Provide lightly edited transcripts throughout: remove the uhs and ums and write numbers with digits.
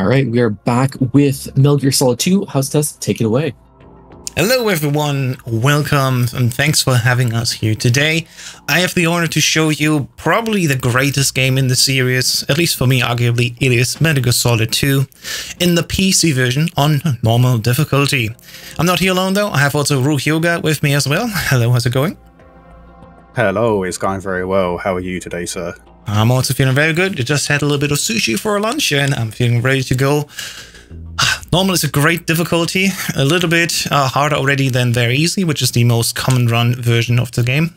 All right, we are back with Metal Gear Solid 2 House Test. Take it away. Hello, everyone. Welcome, and thanks for having us here today. I have the honor to show you probably the greatest game in the series, at least for me, arguably, it is Metal Gear Solid 2, in the PC version on normal difficulty. I'm not here alone, though. I have also Ruhyoga with me as well. Hello, how's it going? Hello, it's going very well. How are you today, sir? I'm also feeling very good. I just had a little bit of sushi for lunch and I'm feeling ready to go. Normal is a great difficulty, a little bit harder already than very easy, which is the most common run version of the game.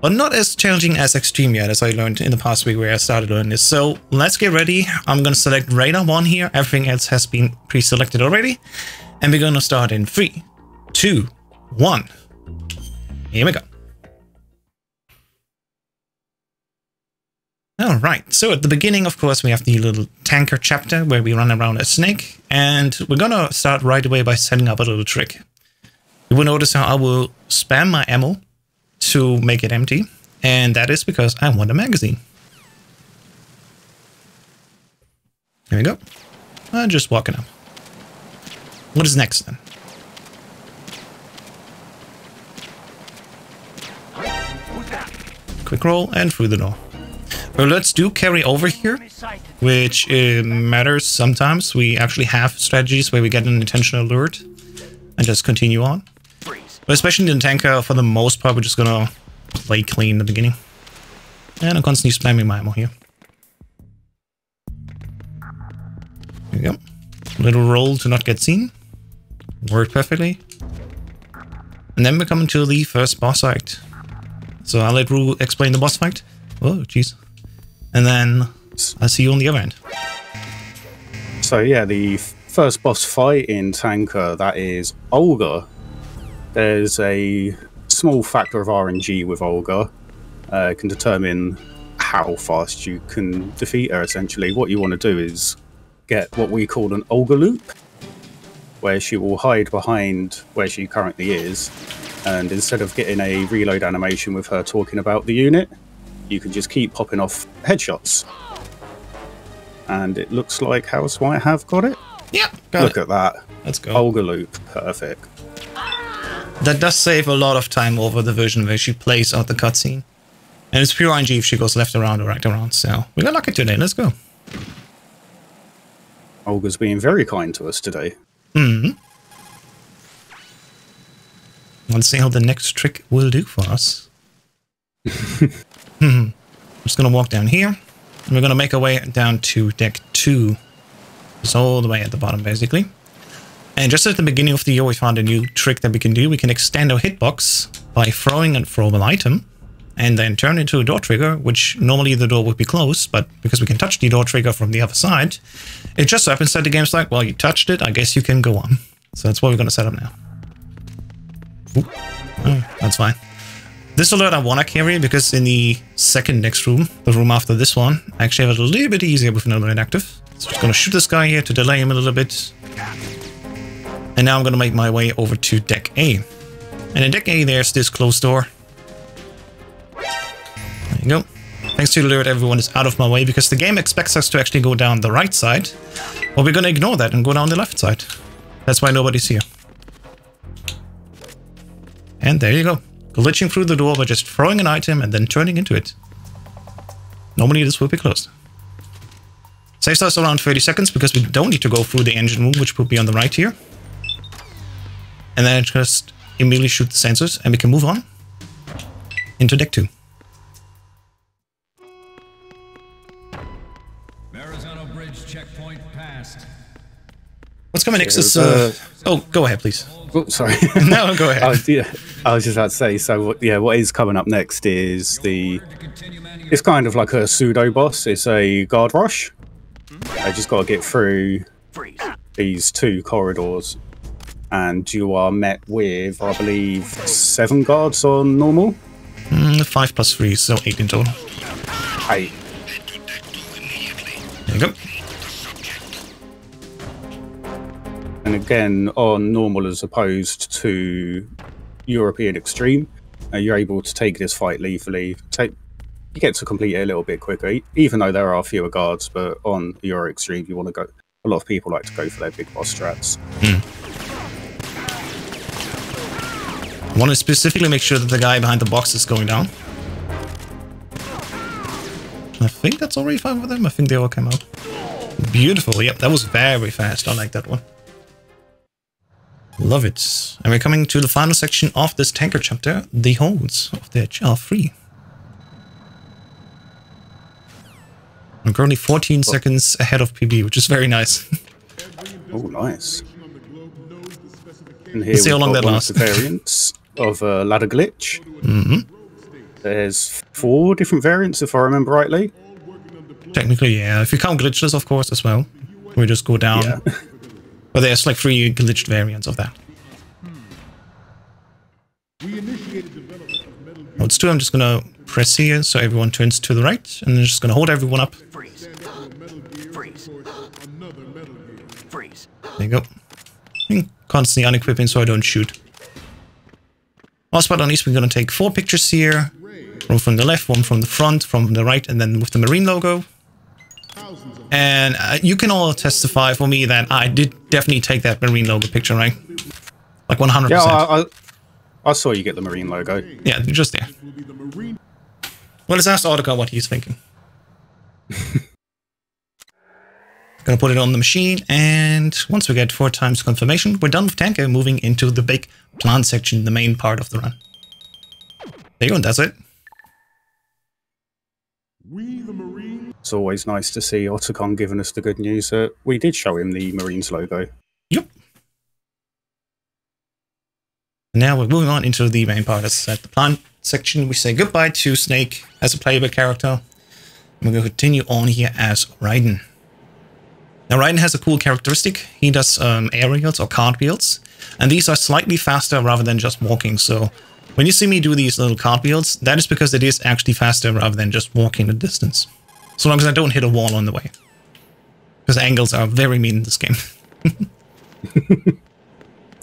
But not as challenging as extreme yet, as I learned in the past week where I started learning this. So let's get ready. I'm going to select Raider 1 here. Everything else has been pre-selected already. And we're going to start in 3, 2, 1. Here we go. Alright, so at the beginning, of course, we have the little tanker chapter where we run around as Snake, and we're gonna start right away by setting up a little trick. You will notice how I will spam my ammo to make it empty, and that is because I want a magazine. There we go. I'm just walking up. What is next then? Quick roll and through the door. Well, let's do carry over here, which matters sometimes. We actually have strategies where we get an intentional alert and just continue on. But especially in the tanker, for the most part, we're just gonna play clean in the beginning. And I'm constantly spamming my ammo here. There we go. Little roll to not get seen. Worked perfectly. And then we're coming to the first boss fight. So I'll let Ru explain the boss fight. Oh, jeez. And then I see you on the other end. So yeah, the first boss fight in Tanker, that is Olga. There's a small factor of RNG with Olga. It can determine how fast you can defeat her, essentially. What you want to do is get what we call an Olga loop, where she will hide behind where she currently is. And instead of getting a reload animation with her talking about the unit, you can just keep popping off headshots. And it looks like House White have got it. Yeah, got Look it. At that. Let's go. Olga loop, perfect. That does save a lot of time over the version where she plays out the cutscene. And it's pure RNG if she goes left around or right around, so we got lucky today, let's go. Olga's being very kind to us today. Mm-hmm. Let's see how the next trick will do for us. I'm just gonna walk down here, and we're gonna make our way down to deck 2. It's all the way at the bottom, basically. And just at the beginning of the year, we found a new trick that we can do. We can extend our hitbox by throwing a throwable item, and then turn it into a door trigger, which normally the door would be closed, but because we can touch the door trigger from the other side, it just so happens that the game's like, well, you touched it, I guess you can go on. So that's what we're gonna set up now. Oh, that's fine. This alert I want to carry because in the second next room, the room after this one, I actually have it a little bit easier with an alert active. So I'm just going to shoot this guy here to delay him a little bit. And now I'm going to make my way over to deck A. And in deck A, there's this closed door. There you go. Thanks to the alert, everyone is out of my way because the game expects us to actually go down the right side. But we're going to ignore that and go down the left side. That's why nobody's here. And there you go. Glitching through the door by just throwing an item and then turning into it. Normally this will be closed. Saves us around 30 seconds because we don't need to go through the engine room, which will be on the right here. And then just immediately shoot the sensors and we can move on into deck 2. Marizano Bridge checkpoint passed. What's coming next is... oh, go ahead, please. Oh, sorry. No, go ahead. I was just about to say, so yeah, what is coming up next is the... It's kind of like a pseudo-boss. It's a guard rush. I just got to get through these two corridors. And you are met with, I believe, 7 guards on normal? 5 plus 3, so 8 in total. 8. There you go. And again, on normal as opposed to European Extreme, you're able to take this fight lethally. You get to complete it a little bit quicker, even though there are fewer guards, but on Euro Extreme, you want to go a lot of people like to go for their big boss strats. Hmm. Want to specifically make sure that the guy behind the box is going down. I think that's already fine with them. I think they all came out. Beautiful. Yep, that was very fast. I like that one. Love it. And we're coming to the final section of this tanker chapter, the holds of the HR3. I'm currently 14 seconds ahead of PB, which is very nice. Oh, nice. And here see how long that lasts. Variants of ladder glitch. Mm-hmm. There's 4 different variants, if I remember rightly. Technically, yeah. If you count glitches, of course, as well. We just go down. Yeah. But there's like 3 glitched variants of that. What's two, I'm just gonna press here so everyone turns to the right, and I'm just gonna hold everyone up. Freeze. Freeze. Freeze. There you go. I'm constantly unequipping so I don't shoot. Last but not least, we're gonna take 4 pictures here. One from the left, one from the front, from the right, and then with the Marine logo. And you can all testify for me that I did definitely take that Marine logo picture, right? Like 100%. Yeah, I saw you get the Marine logo. Yeah, just there. Well, let's ask Otacon what he's thinking. Gonna put it on the machine, and once we get 4 times confirmation, we're done with tanker, moving into the big plant section, the main part of the run. There you go, and that's it. It's always nice to see Otacon giving us the good news that we did show him the Marines logo. Yep. Now we're moving on into the main part. As I said, the plant section. We say goodbye to Snake as a playable character. We're going to continue on here as Raiden. Now Raiden has a cool characteristic. He does aerials or cartwheels. And these are slightly faster rather than just walking. So when you see me do these little cartwheels, that is because it is actually faster rather than just walking the distance. So long as I don't hit a wall on the way. Because angles are very mean in this game.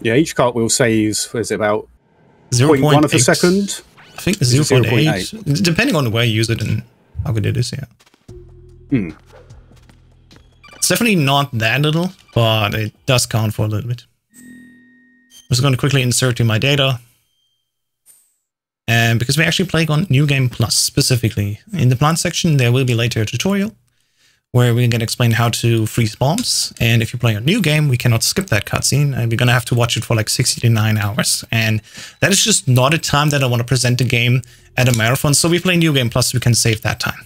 Yeah, each cartwheel saves, what is it, about 0.1 of a second? I think 0.8. Depending on the way you use it and how good it is, yeah. Hmm. It's definitely not that little, but it does count for a little bit. I'm just going to quickly insert in my data. And because we're actually playing on New Game Plus specifically, in the plant section there will be later a tutorial where we're going to explain how to freeze bombs, and if you play a new game we cannot skip that cutscene and we're going to have to watch it for like 69 hours, and that is just not a time that I want to present the game at a marathon, so we play New Game Plus, we can save that time.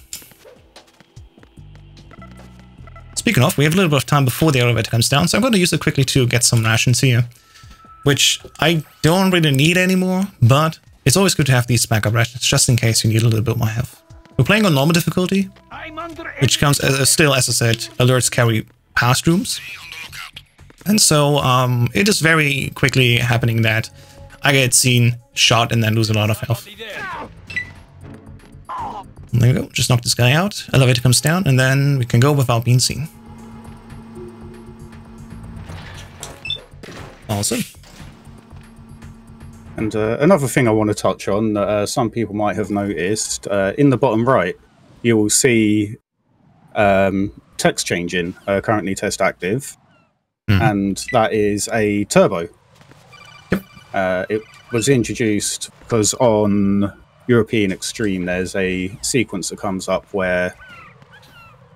Speaking of, we have a little bit of time before the elevator comes down, so I'm going to use it quickly to get some rations here, which I don't really need anymore, but it's always good to have these backup rations, just in case you need a little bit more health. We're playing on normal difficulty, which comes as, still, as I said, alerts carry past rooms. And so it is very quickly happening that I get seen, shot, and then lose a lot of health. And there we go, just knock this guy out, elevator comes down, and then we can go without being seen. Awesome. And another thing I want to touch on that some people might have noticed, in the bottom right, you will see text changing, currently test active, and that is a turbo. Yep. It was introduced because on European Extreme, there's a sequence that comes up where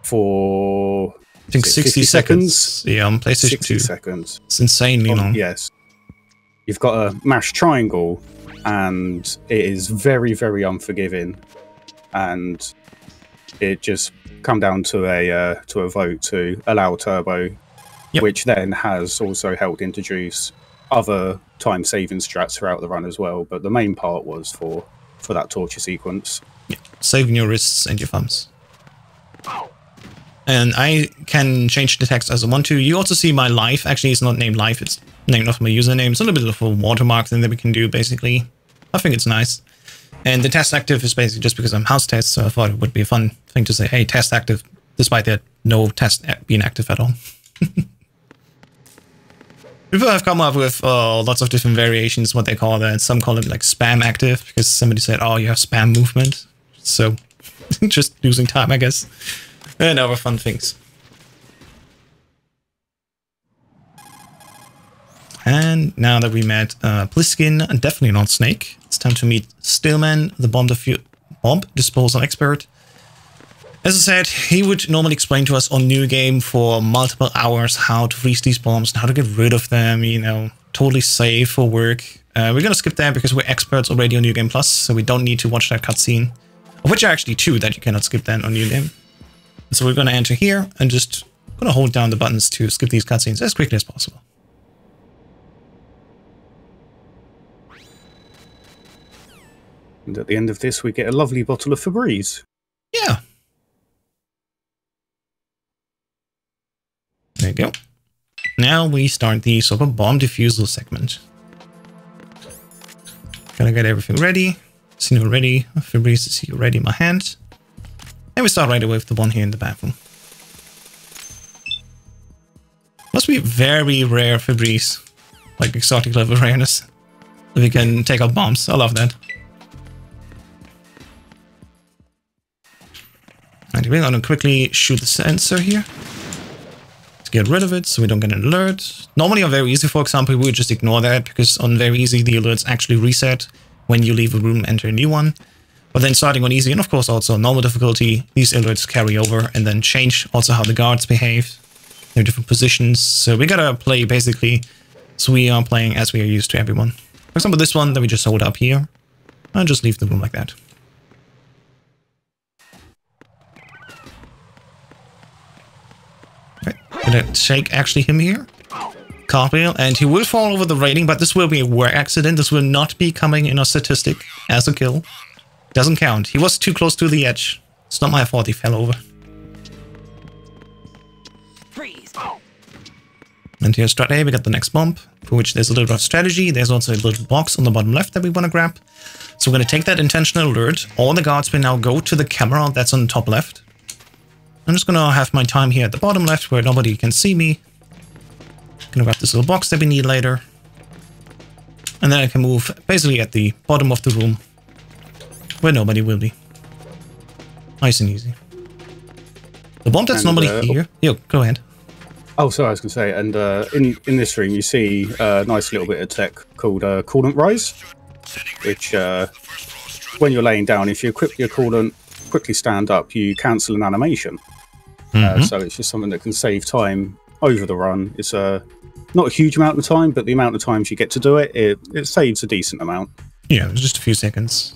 for I think 60 seconds. Yeah, on PlayStation 60 2. Seconds. It's insanely long. Yes. You've got a mash triangle, and it is very, very unforgiving. And it just come down to a vote to allow turbo, yep. Which then has also helped introduce other time-saving strats throughout the run as well. But the main part was for that torture sequence. Yep. Saving your wrists and your thumbs. And I can change the text as I want to. You also see my life. Actually, it's not named life. It's named after my username. It's a little bit of a watermark thing that we can do, basically. I think it's nice. And the test active is basically just because I'm house test, so I thought it would be a fun thing to say, hey, test active, despite there no test being active at all. People have come up with lots of different variations, what they call that. Some call it like spam active, because somebody said, oh, you have spam movement. So, just losing time, I guess. And other fun things. And now that we met Pliskin, and definitely not Snake, it's time to meet Stillman, the bomb disposal expert. As I said, he would normally explain to us on New Game for multiple hours how to freeze these bombs and how to get rid of them, you know, totally safe for work. We're gonna skip that because we're experts already on New Game Plus, so we don't need to watch that cutscene. Of which are actually two that you cannot skip then on New Game. So we're gonna enter here and just gonna hold down the buttons to skip these cutscenes as quickly as possible. And at the end of this, we get a lovely bottle of Febreze. Yeah. There you go. Now we start the sort of bomb defusal segment. Gonna get everything ready. Seen already. Febreze is already in my hand. And we start right away with the one here in the bathroom. Must be very rare Febreze. Like exotic level rareness. If you can take out bombs. I love that. And we're gonna quickly shoot the sensor here. Get rid of it so we don't get an alert. Normally on Very Easy, for example, we would just ignore that because on Very Easy the alerts actually reset when you leave a room and enter a new one. But then starting on Easy and of course also on normal difficulty, these alerts carry over and then change also how the guards behave, their different positions. So we gotta play basically so we are playing as we are used to everyone. For example, this one that we just hold up here and just leave the room like that. Gonna shake actually him here, cartwheel, and he will fall over the railing, but this will be a work accident. This will not be coming in a statistic as a kill. Doesn't count. He was too close to the edge. It's not my fault he fell over. Freeze. And here's strat A, we got the next bump, for which there's a little bit of strategy. There's also a little box on the bottom left that we want to grab. So we're going to take that intentional alert. All the guards will now go to the camera that's on the top left. I'm just gonna have my time here at the bottom left where nobody can see me. Gonna grab this little box that we need later. And then I can move basically at the bottom of the room where nobody will be. Nice and easy. The bomb that's normally here. Yo, go ahead. Oh, sorry, I was gonna say, and in this room you see a nice little bit of tech called Coolant Rise, which when you're laying down, if you equip your Coolant, quickly stand up, you cancel an animation. So it's just something that can save time over the run. It's not a huge amount of time, but the amount of times you get to do it, it saves a decent amount. Yeah, just a few seconds.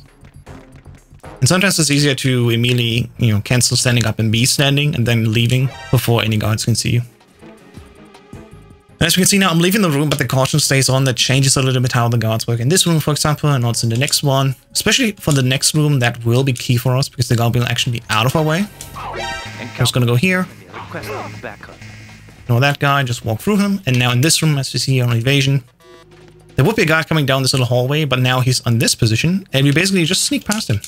And sometimes it's easier to immediately, you know, cancel standing up and be standing and then leaving before any guards can see you. And as we can see now, I'm leaving the room, but the caution stays on. That changes a little bit how the guards work in this room, for example, and also in the next one. Especially for the next room, that will be key for us, because the guard will actually be out of our way. I'm just going to go here. Ignore that guy, just walk through him. And now in this room, as you see on evasion, there would be a guard coming down this little hallway, but now he's on this position, and we basically just sneak past him.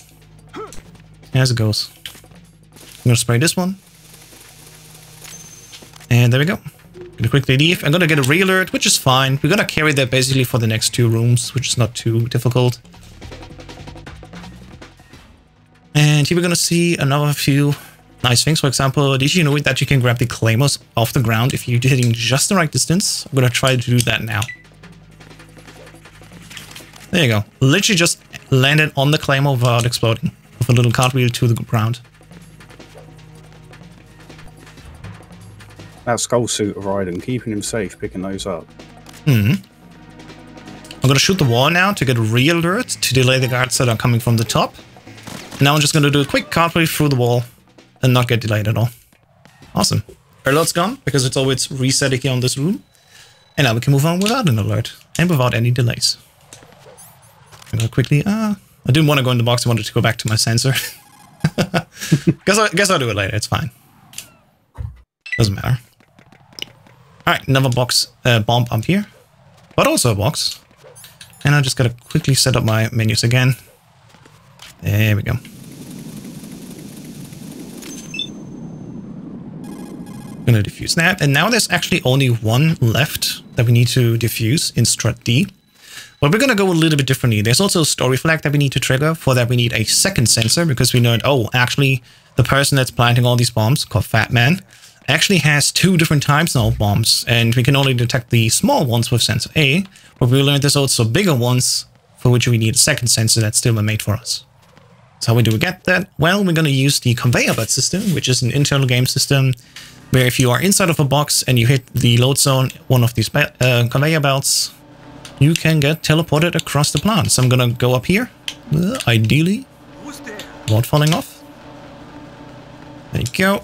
As it goes. I'm going to spray this one. And there we go. Gonna quickly leave. I'm gonna get a re-alert, which is fine. We're gonna carry that basically for the next two rooms, which is not too difficult. And here we're gonna see another few nice things. For example, did you know that you can grab the claymores off the ground if you're hitting just the right distance? I'm gonna try to do that now. There you go. Literally just landed on the claymore without exploding, with a little cartwheel to the ground. That skull suit of Raiden, keeping him safe, picking those up. I'm going to shoot the wall now to get a re-alert to delay the guards that are coming from the top. Now I'm just going to do a quick cartwheel through the wall and not get delayed at all. Awesome. Alert's gone because it's always resetting here on this room. And now we can move on without an alert and without any delays. I'm going to quickly... I didn't want to go in the box. I wanted to go back to my sensor. Guess I'll do it later. It's fine. Doesn't matter. Alright, another box bomb up here, but also a box. And I just gotta quickly set up my menus again. There we go. Gonna defuse that. And now there's actually only one left that we need to defuse in strat D. But we're gonna go a little bit differently. There's also a story flag that we need to trigger. For that we need a second sensor because we learned, oh, actually the person that's planting all these bombs, called Fat Man, actually has two different types of bombs, and we can only detect the small ones with sensor A, but we learned there's also bigger ones for which we need a second sensor that's still made for us. So how do we get that? Well, we're going to use the conveyor belt system, which is an internal game system where if you are inside of a box and you hit the load zone, one of these conveyor belts, you can get teleported across the plant. So I'm going to go up here, ideally, without falling off. There you go.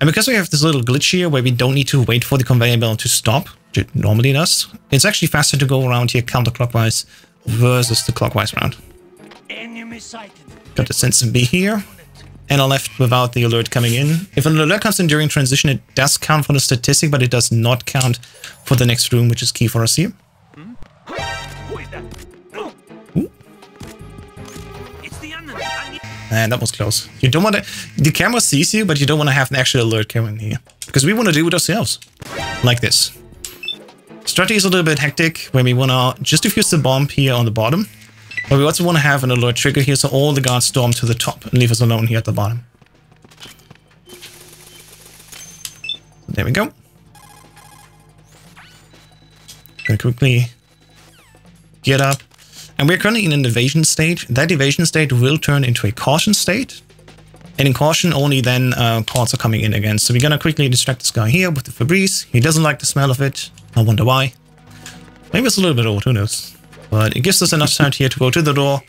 And because we have this little glitch here where we don't need to wait for the conveyor belt to stop, which it normally does, it's actually faster to go around here counterclockwise versus the clockwise round. Got the sensor B here, and are left without the alert coming in. If an alert comes in during transition, it does count for the statistic, but it does not count for the next room, which is key for us here. Ooh. And that was close. You don't want to... The camera sees you, but you don't want to have an actual alert coming in here, because we want to do it ourselves. Like this. Strategy is a little bit hectic, when we want to just defuse the bomb here on the bottom. But we also want to have an alert trigger here, so all the guards storm to the top and leave us alone here at the bottom. There we go. Gonna quickly get up. And we're currently in an evasion state. That evasion state will turn into a caution state. And in caution, only then calls are coming in again. So we're gonna quickly distract this guy here with the Febreze. He doesn't like the smell of it. I wonder why. Maybe it's a little bit old, who knows? But it gives us enough time here to go to the door.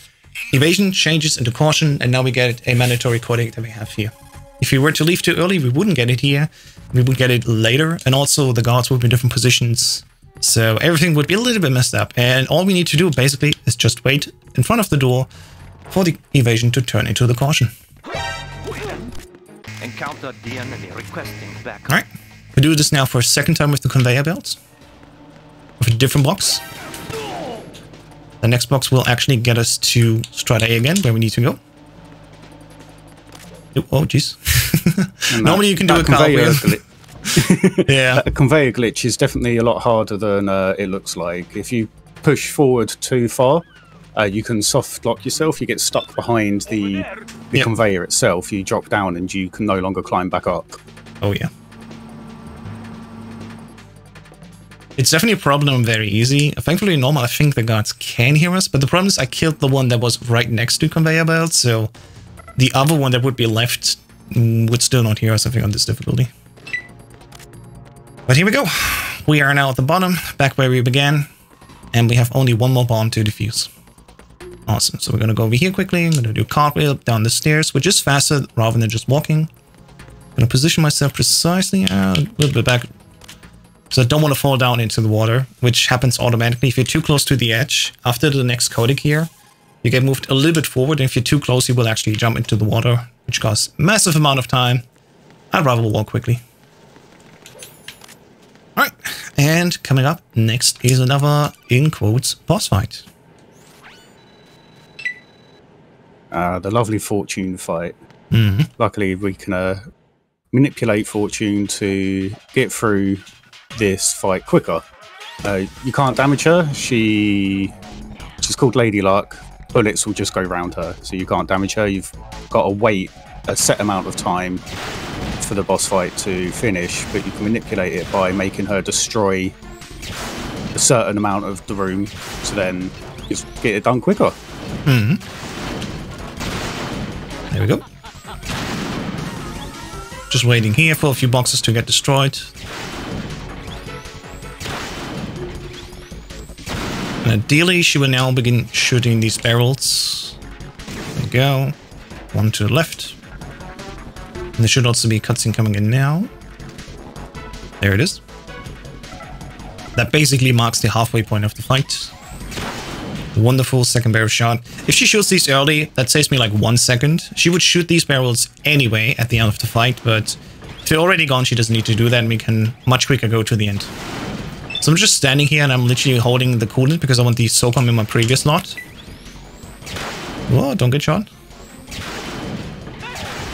Evasion changes into caution, and now we get a mandatory codec that we have here. If we were to leave too early, we wouldn't get it here. We would get it later, and also the guards would be in different positions. So everything would be a little bit messed up, and all we need to do basically is just wait in front of the door for the evasion to turn into the caution. Encounter the enemy requesting back. Alright, we do this now for a second time with the conveyor belt. With a different box. The next box will actually get us to Strat A again, where we need to go. Oh, jeez. Normally you can do a conveyor glitch. Yeah. A conveyor glitch is definitely a lot harder than it looks like. If you push forward too far, you can soft lock yourself. You get stuck behind the conveyor itself. You drop down and you can no longer climb back up. Oh, yeah. It's definitely a problem, very easy. Thankfully normal, I think the guards can hear us, but the problem is I killed the one that was right next to conveyor belt, so the other one that would be left would still not hear us, I think, on this difficulty. But here we go. We are now at the bottom, back where we began, and we have only one more bomb to defuse. Awesome, so we're gonna go over here quickly. I'm gonna do cartwheel down the stairs, which is faster rather than just walking. I'm gonna position myself precisely a little bit back. So I don't want to fall down into the water, which happens automatically. If you're too close to the edge, after the next codec here, you get moved a little bit forward. And if you're too close, you will actually jump into the water, which costs a massive amount of time. I'd rather walk quickly. All right, and coming up next is another, in quotes, boss fight. The lovely Fortune fight. Mm-hmm. Luckily, we can manipulate Fortune to get through this fight quicker. You can't damage her. She's called Lady Luck. Bullets will just go round her, so you can't damage her. You've got to wait a set amount of time for the boss fight to finish, but you can manipulate it by making her destroy a certain amount of the room, so then just get it done quicker. Mm-hmm. There we go. Just waiting here for a few boxes to get destroyed. And ideally, she will now begin shooting these barrels. There we go. One to the left. And there should also be a cutscene coming in now. There it is. That basically marks the halfway point of the fight. Wonderful second barrel shot. If she shoots these early, that saves me like 1 second. She would shoot these barrels anyway at the end of the fight, but if they're already gone, she doesn't need to do that, and we can much quicker go to the end. So I'm just standing here and I'm literally holding the coolant because I want the SOCOM in my previous lot. Whoa, don't get shot.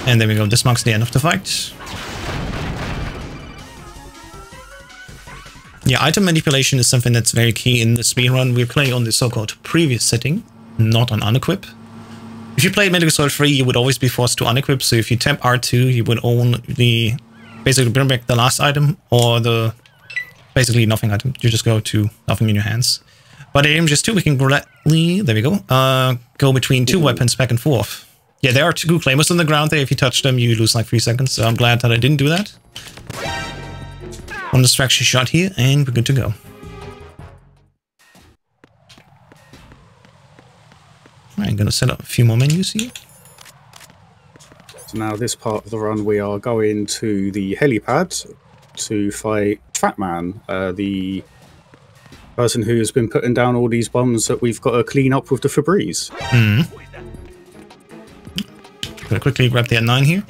And there we go, this marks the end of the fight. Yeah, item manipulation is something that's very key in the speedrun. We're playing on the so-called previous setting, not on unequip. If you play Metal Gear Solid 3, you would always be forced to unequip, so if you tap R2, you would only basically bring back the last item or the basically nothing item. You just go to nothing in your hands. But at Ames just 2, we can gladly, there we go, go between two weapons back and forth. Yeah, there are two claimers on the ground there. If you touch them, you lose like 3 seconds. So I'm glad that I didn't do that. One distraction shot here, and we're good to go. I'm going to set up a few more menus here. So now this part of the run, we are going to the helipad to fight Fat Man, the person who has been putting down all these bombs that we've got to clean up with the Febreze. Gonna quickly grab the N9 here.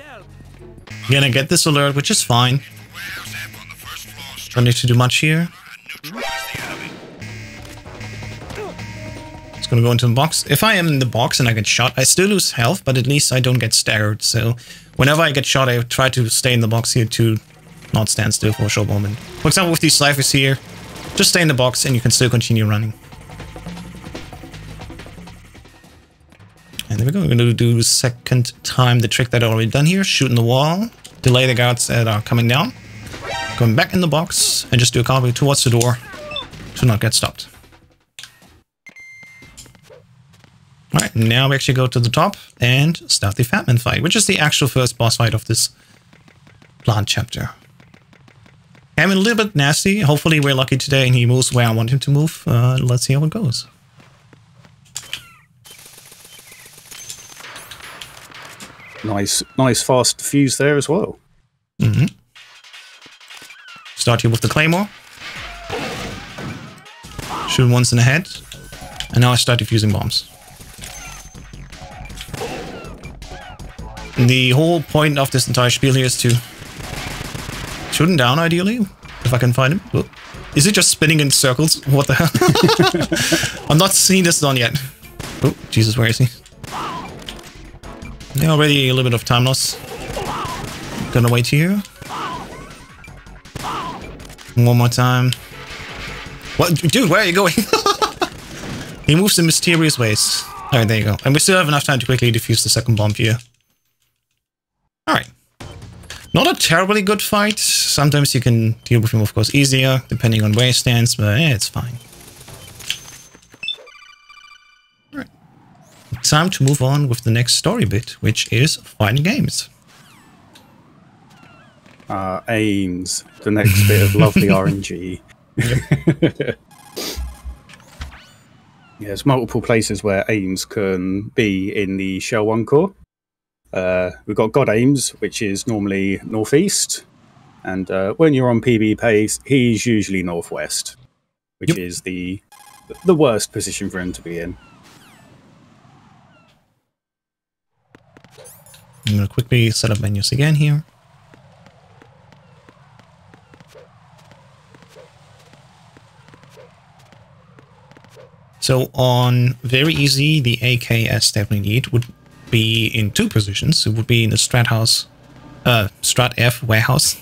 Gonna get this alert, which is fine. Don't need to do much here. It's gonna go into the box. If I am in the box and I get shot, I still lose health, but at least I don't get staggered. So whenever I get shot, I try to stay in the box here to not stand still for a short moment. For example, with these ciphers here, just stay in the box and you can still continue running. And there we go, we're going to do second time the trick that I've already done here. Shoot in the wall, delay the guards that are coming down, going back in the box, and just do a copy towards the door to not get stopped. Alright, now we actually go to the top and start the Fat Man fight, which is the actual first boss fight of this plant chapter. I'm a little bit nasty. Hopefully we're lucky today and he moves where I want him to move. Let's see how it goes. Nice fast fuse there as well. Start here with the Claymore. Shoot him once in the head. And now I start defusing bombs. And the whole point of this entire spiel here is to shoot him down, ideally, if I can find him. Whoa. Is it just spinning in circles? What the hell? I'm not seeing this done yet. Oh, Jesus, where is he? Yeah, already a little bit of time loss. Gonna wait here. One more time. What? Dude, where are you going? He moves in mysterious ways. Alright, there you go. And we still have enough time to quickly defuse the second bomb here. Alright. Not a terribly good fight. Sometimes you can deal with him, of course, easier, depending on where he stands, but yeah, it's fine. Time to move on with the next story bit, which is fighting games. Ames, the next bit of lovely RNG. Yeah, there's multiple places where Ames can be in the Shell 1 core. We've got God Ames, which is normally northeast, and when you're on PB Pace, he's usually northwest, which is the worst position for him to be in. I'm going to quickly set up menus again here. So on very easy, the AKS that we need would be in two positions. It would be in the Strat House, Strat F warehouse.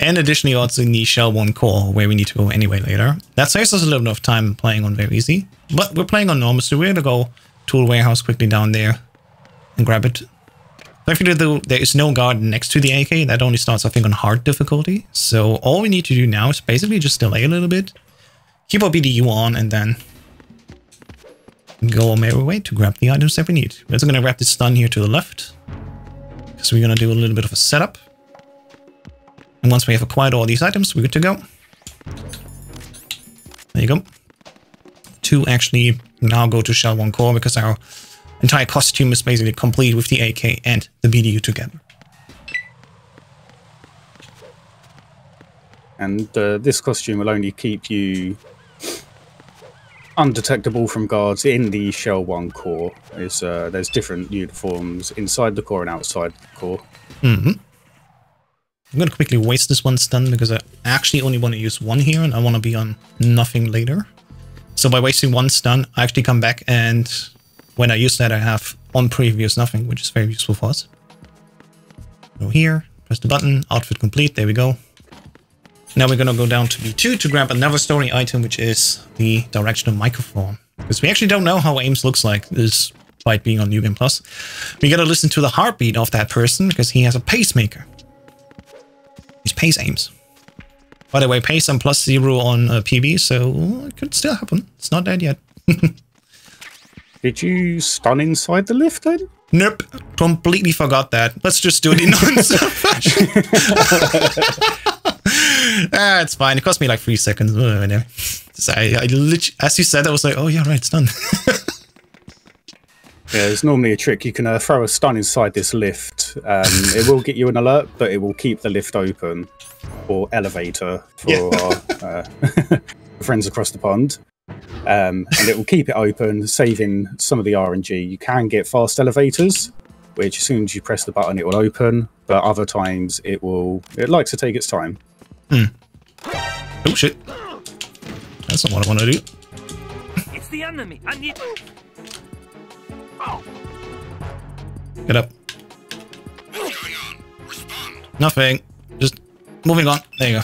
And additionally also in the Shell 1 core, where we need to go anyway later. That saves us a little bit of time playing on very easy. But we're playing on normal, so we're going to go to a warehouse quickly down there and grab it. Thankfully, though, there is no guard next to the AK. That only starts, I think, on hard difficulty. So all we need to do now is basically just delay a little bit, keep our BDU on, and then go our merry way to grab the items that we need. We're also going to grab this stun here to the left, because we're going to do a little bit of a setup. And once we have acquired all these items, we're good to go. There you go. To actually now go to Shell 1 Core, because our entire costume is basically complete with the AK and the BDU together. And this costume will only keep you undetectable from guards in the Shell 1 core. There's different uniforms inside the core and outside the core. I'm going to quickly waste this one stun because I actually only want to use one here and I want to be on nothing later. So by wasting one stun, I actually come back and when I use that, I have on previous nothing, which is very useful for us. Go here, press the button, outfit complete, there we go. Now we're going to go down to B2 to grab another story item, which is the directional microphone. Because we actually don't know how Ames looks like, this despite being on New Game Plus. We got to listen to the heartbeat of that person, because he has a pacemaker. Pace Ames. By the way, Pace and +0 on PB, so it could still happen. It's not dead yet. Did you stun inside the lift then? Nope. Completely forgot that. Let's just do it in non-stop fashion. It's fine. It cost me like 3 seconds. So as you said, I was like, oh yeah, right, stun. Yeah, there's normally a trick. You can throw a stun inside this lift. It will get you an alert, but it will keep the lift open, or elevator for our friends across the pond. And it will keep it open, saving some of the RNG. You can get fast elevators, which as soon as you press the button, it will open. But other times, it will. It likes to take its time. Hmm. Oh shit! That's not what I want to do. It's the enemy. I need. Get up. Nothing. Just moving on. There you go.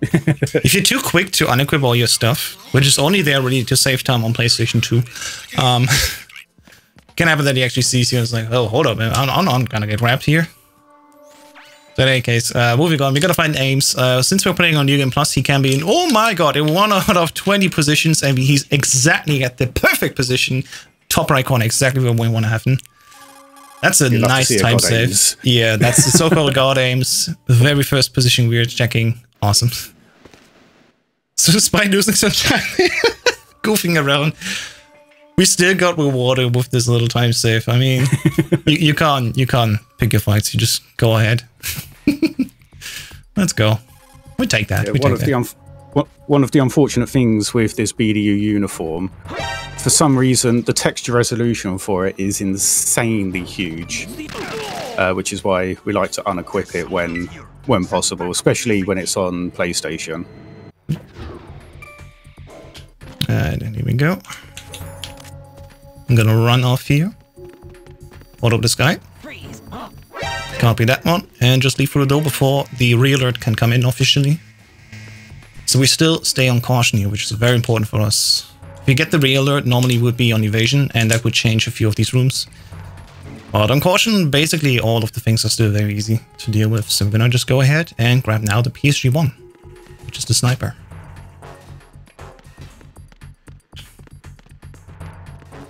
If you're too quick to unequip all your stuff, which is only there really to save time on PlayStation 2, can happen that he actually sees you and is like, oh, hold up, man. I'm gonna get wrapped here. So in any case, moving on, we gotta find Ames. Since we're playing on New Game Plus, he can be in, oh my god, in 1 out of 20 positions, and he's exactly at the perfect position. Top right corner, exactly where we want to have him. That's a nice time save. Yeah, that's the so-called guard aims. The very first position we are checking. Awesome. So despite losing some time, goofing around, we still got rewarded with this little time save. I mean, you can't pick your fights. You just go ahead. Let's go. We take that. Yeah, one of the unfortunate things with this BDU uniform. For some reason, the texture resolution for it is insanely huge, which is why we like to unequip it when possible, especially when it's on PlayStation. And here we go. I'm gonna run off here. Hold up this guy. Copy that one, and just leave through the door before the re-alert can come in officially. So we still stay on caution here, which is very important for us. If you get the re-alert, normally would be on evasion, and that would change a few of these rooms. But on caution, basically all of the things are still very easy to deal with. So we're gonna just go ahead and grab now the PSG-1, which is the sniper.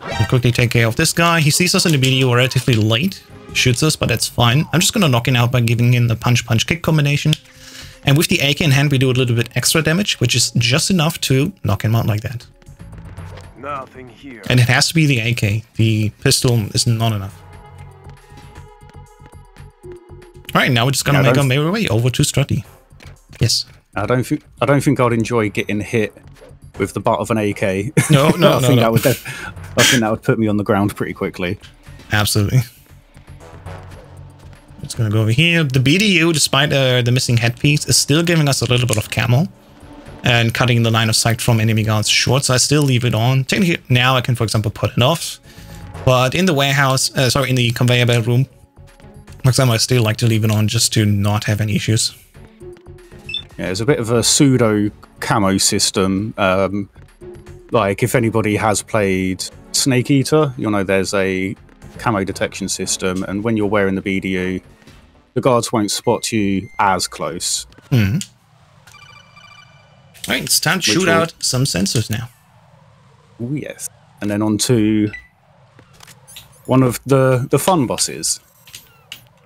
We'll quickly take care of this guy. He sees us in the BDU relatively late, shoots us, but that's fine. I'm just gonna knock him out by giving him the punch-punch-kick combination. And with the AK in hand, we do a little bit extra damage, which is just enough to knock him out like that. Nothing here. And it has to be the AK. The pistol is not enough. Alright, now we're just gonna make our merry way over to Strutty. Yes. I don't think I'd enjoy getting hit with the butt of an AK. No, no, I think that would put me on the ground pretty quickly. Absolutely. It's gonna go over here. The BDU, despite the missing headpiece, is still giving us a little bit of camo and cutting the line of sight from enemy guards short, so I still leave it on. Technically, now I can, for example, put it off. But in the warehouse, sorry, in the conveyor belt room, for example, I still like to leave it on just to not have any issues. Yeah, there's a bit of a pseudo camo system. Like, if anybody has played Snake Eater, you'll know there's a camo detection system, and when you're wearing the BDU, the guards won't spot you as close. Mm-hmm. Right, it's time to shoot out some sensors now. Oh, yes. And then on to one of the fun bosses.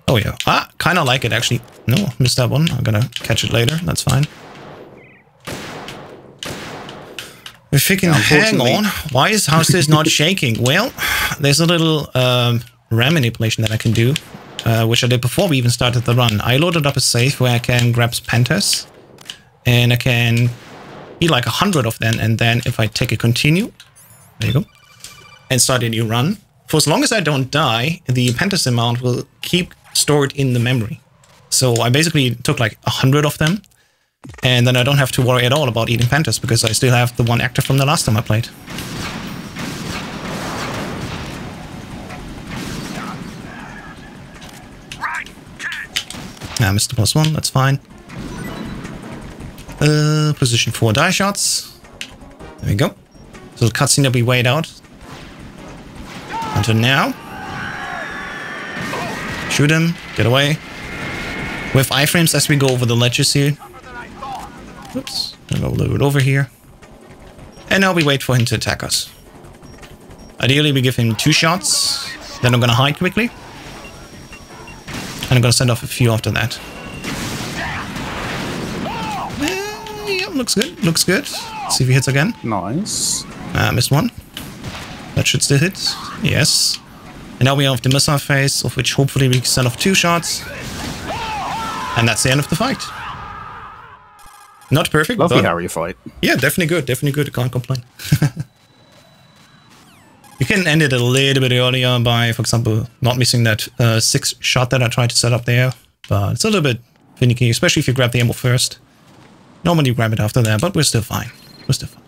Oh, yeah. Ah, kind of like it, actually. No, missed that one. I'm going to catch it later. That's fine. If you can hang on. Why is houses not shaking? Well, there's a little RAM manipulation that I can do, which I did before we even started the run. I loaded up a safe where I can grab Pentas. And I can be like 100 of them, and then if I take a continue, there you go, and start a new run, for as long as I don't die, the Pentas amount will keep stored in the memory. So I basically took like 100 of them, and then I don't have to worry at all about eating Pentas, because I still have the one active from the last time I played. I missed the +1, that's fine. Position 4 die shots. There we go. So the cutscene that we wait out. Until now. Shoot him. Get away. We have iframes as we go over the ledges here. Oops. And we'll load over here. And now we wait for him to attack us. Ideally, we give him 2 shots. Then I'm gonna hide quickly. And I'm gonna send off a few after that. Yeah, looks good. Looks good. Let's see if he hits again. Nice. Missed one. That should still hit. Yes. And now we have the missile phase, of which hopefully we can send off 2 shots. And that's the end of the fight. Not perfect, but... Lovely Harry fight. Yeah, definitely good. Definitely good. I can't complain. You can end it a little bit earlier by, for example, not missing that 6 shot that I tried to set up there. But it's a little bit finicky, especially if you grab the ammo first. Normally you grab it after that, but we're still fine. We're still fine.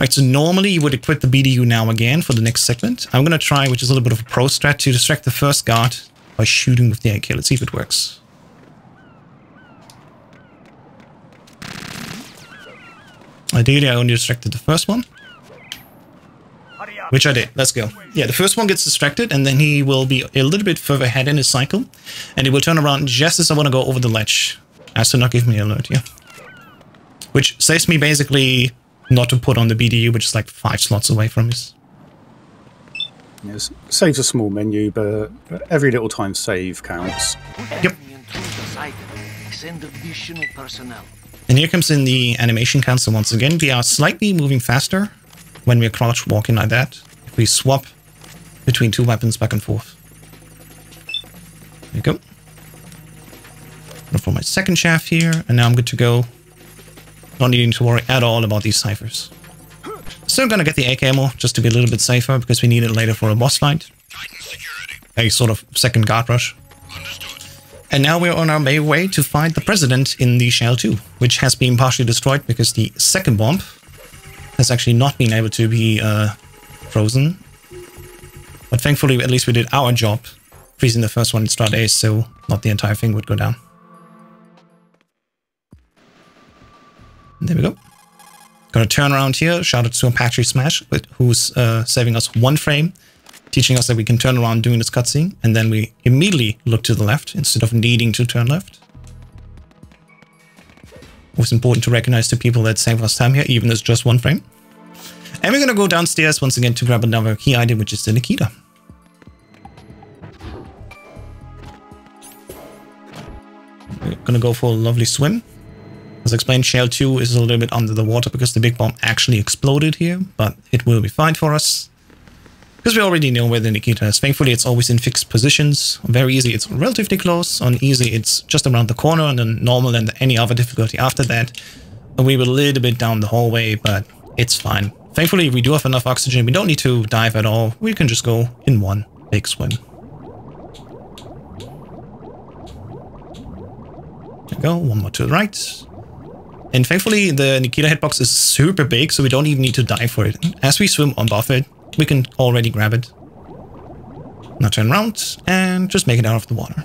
Right, so normally you would equip the BDU now again for the next segment. I'm going to try, which is a little bit of a pro strat, to distract the first guard by shooting with the AK. Let's see if it works. Ideally, I only distracted the first one. Which I did. Let's go. Yeah, the first one gets distracted, and then he will be a little bit further ahead in his cycle, and he will turn around just as I want to go over the ledge. As to not give me an alert, yeah. Which saves me basically not to put on the BDU, which is like 5 slots away from us. Yes, saves a small menu, but every little time save counts. Yep. And here comes in the animation cancel once again. We are slightly moving faster when we're crouch walking like that. If we swap between 2 weapons back and forth. There you go. Go for my second chaff here, and now I'm good to go. Not needing to worry at all about these ciphers. Still gonna get the AK ammo, just to be a little bit safer, because we need it later for a boss fight. A sort of second guard rush. Understood. And now we're on our way to fight the president in the Shell 2, which has been partially destroyed because the second bomb has actually not been able to be frozen. But thankfully, at least we did our job, freezing the first one in strat A, so not the entire thing would go down. There we go. Gonna turn around here, shout out to Apache Smash, who's saving us 1 frame, teaching us that we can turn around doing this cutscene, and then we immediately look to the left instead of needing to turn left. It was important to recognize the people that saved us time here, even though it's just 1 frame. And we're gonna go downstairs once again to grab another key item, which is the Nikita. We're gonna go for a lovely swim. As explained, Shell 2 is a little bit under the water because the big bomb actually exploded here, but it will be fine for us. Because we already know where the Nikita is. Thankfully, it's always in fixed positions. On very easy, it's relatively close. On easy, it's just around the corner, and on normal and any other difficulty after that. And we were a little bit down the hallway, but it's fine. Thankfully, we do have enough oxygen. We don't need to dive at all. We can just go in one big swim. There we go. One more to the right. And thankfully, the Nikita hitbox is super big, so we don't even need to dive for it. As we swim above it, we can already grab it. Now turn around and just make it out of the water.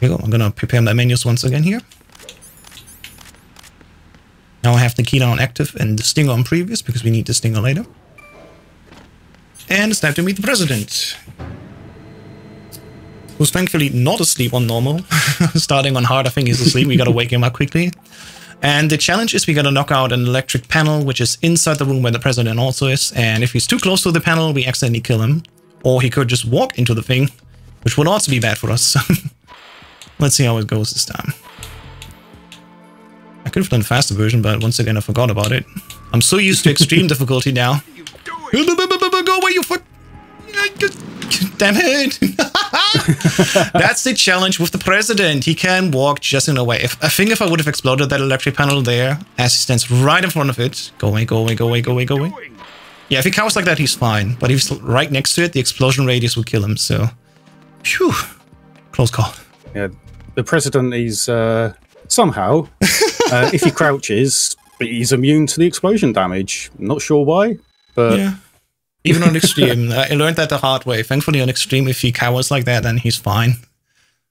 Here we go. I'm gonna prepare my menus once again here. Now I have the Nikita on active and the Stinger on previous, because we need the Stinger later. And it's time to meet the president, who's thankfully not asleep on normal. Starting on hard, I think he's asleep. We gotta wake him up quickly. And the challenge is we gotta knock out an electric panel, which is inside the room where the president also is. And if he's too close to the panel, we accidentally kill him. Or he could just walk into the thing, which would also be bad for us. Let's see how it goes this time. I could have done a faster version, but once again, I forgot about it. I'm so used to extreme difficulty now. Go away, you fuck! Damn it! That's the challenge with the president. He can walk just in a way. I think if I would have exploded that electric panel there, as he stands right in front of it. Go away, go away, go away, go away, go away. Yeah, if he cowers like that, he's fine. But if he's right next to it, the explosion radius will kill him, so... Phew! Close call. Yeah, the president is, somehow, if he crouches, he's immune to the explosion damage. Not sure why, but... Yeah. Even on extreme, I learned that the hard way. Thankfully on extreme, if he cowers like that, then he's fine.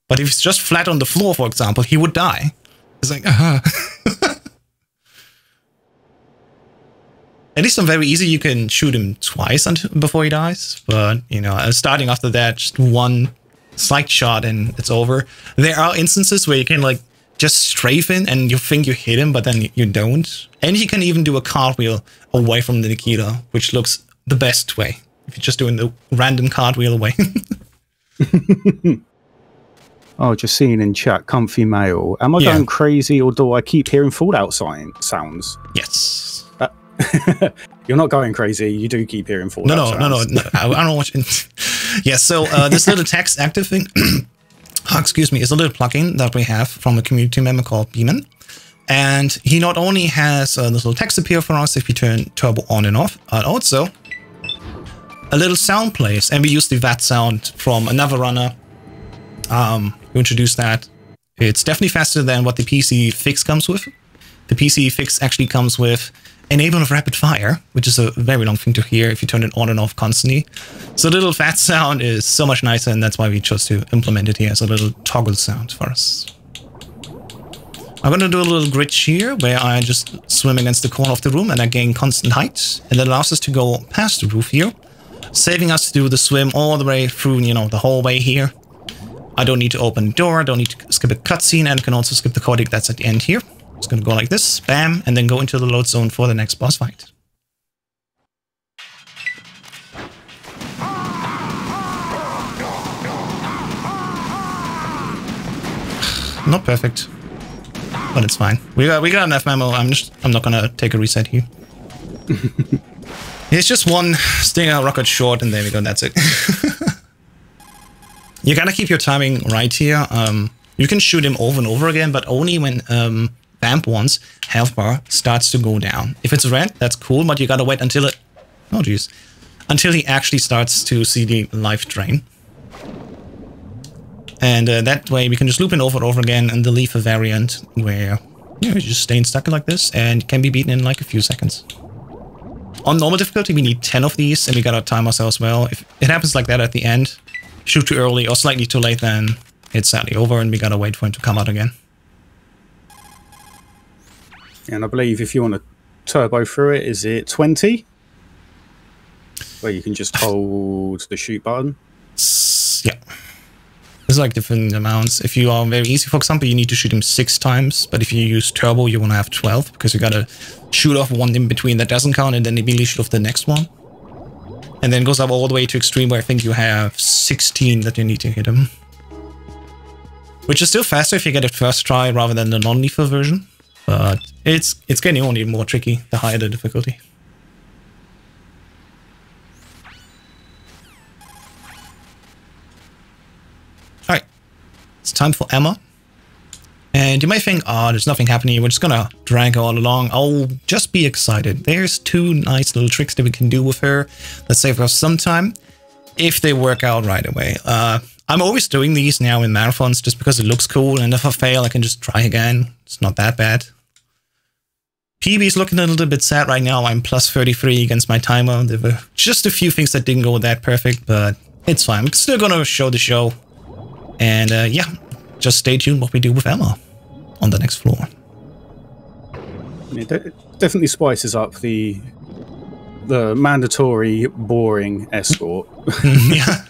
But if he's just flat on the floor, for example, he would die. It's like, aha. At least on very easy, you can shoot him twice before he dies. But, you know, starting after that, just one slight shot and it's over. There are instances where you can, like, just strafe in and you think you hit him, but then you don't. And he can even do a cartwheel away from the Nikita, which looks the best way. If you're just doing the random cartwheel away. Oh, just seeing in chat, comfy male. Am I going crazy or do I keep hearing Fallout sounds? Yes. You're not going crazy. You do keep hearing Fallout sounds. No. I don't watch it. Yeah, so this little text active thing, excuse me, is a little plugin that we have from a community member called Beeman. And he not only has this little text appear for us if you turn Turbo on and off, but also a little sound plays. And we use the VAT sound from another runner. We introduced that. It's definitely faster than what the PC fix comes with. The PC fix actually comes with enablement of rapid fire, which is a very long thing to hear if you turn it on and off constantly. So the little VAT sound is so much nicer, and that's why we chose to implement it here as a little toggle sound for us. I'm going to do a little glitch here where I just swim against the corner of the room and I gain constant height, and that allows us to go past the roof here, saving us to do the swim all the way through, you know, the hallway here. I don't need to open the door, I don't need to skip a cutscene, and I can also skip the codec that's at the end here. It's going to go like this, bam, and then go into the load zone for the next boss fight. Not perfect, but it's fine. We got enough ammo. I'm not gonna take a reset here. It's just one Stinger rocket short, and there we go. That's it. You gotta keep your timing right here. You can shoot him over and over again, but only when once health bar starts to go down. If it's red, that's cool, but you gotta wait until it... Oh, jeez. Until he actually starts to see the life drain. And that way we can just loop it over and over again in the Lethal variant, where you're just staying stuck like this and can be beaten in like a few seconds. On normal difficulty, we need 10 of these, and we gotta time ourselves well. If it happens like that at the end, shoot too early or slightly too late, then it's sadly over and we gotta wait for him to come out again. And I believe if you want to turbo through it, is it 20? Where you can just hold the shoot button? Yeah. There's like different amounts. If you are very easy, for example, you need to shoot him 6 times. But if you use turbo, you want to have 12. Because you got to shoot off one in between that doesn't count and then immediately shoot off the next one. And then it goes up all the way to extreme where I think you have 16 that you need to hit him. Which is still faster if you get it first try rather than the non-lethal version. But it's getting only more tricky the higher the difficulty. Alright, it's time for Emma. And you might think, oh, there's nothing happening, we're just gonna drag her all along. Oh, just be excited. There's 2 nice little tricks that we can do with her that save us some time if they work out right away. I'm always doing these now in marathons just because it looks cool, and if I fail, I can just try again. It's not that bad. PB is looking a little bit sad right now. I'm plus 33 against my timer. There were just a few things that didn't go that perfect, but it's fine. I'm still going to show the show. And yeah, just stay tuned what we do with Emma on the next floor. It definitely spices up the mandatory boring escort. Yeah.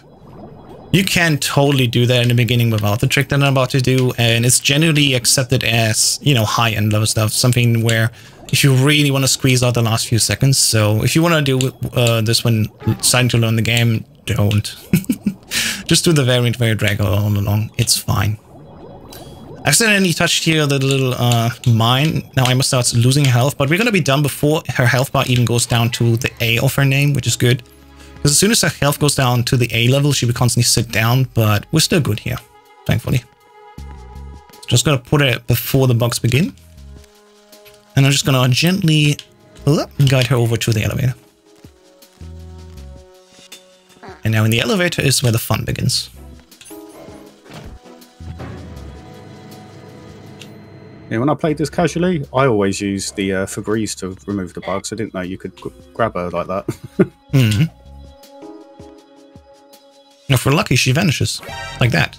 You can totally do that in the beginning without the trick that I'm about to do, and it's generally accepted as, you know, high-end level stuff, something where if you really want to squeeze out the last few seconds. So if you want to do this when starting to learn the game, don't. Just do the variant where you drag all along, it's fine. I accidentally touched here the little mine. Now Emma starts losing health, but we're going to be done before her health bar even goes down to the A of her name, which is good. Because as soon as her health goes down to the A level, she will constantly sit down, but we're still good here, thankfully. Just gonna put it before the bugs begin. And I'm just gonna gently guide her over to the elevator. And now in the elevator is where the fun begins. Yeah, when I played this casually, I always used the Febreze to remove the bugs. I didn't know you could grab her like that. Mm-hmm. If we're lucky, she vanishes like that.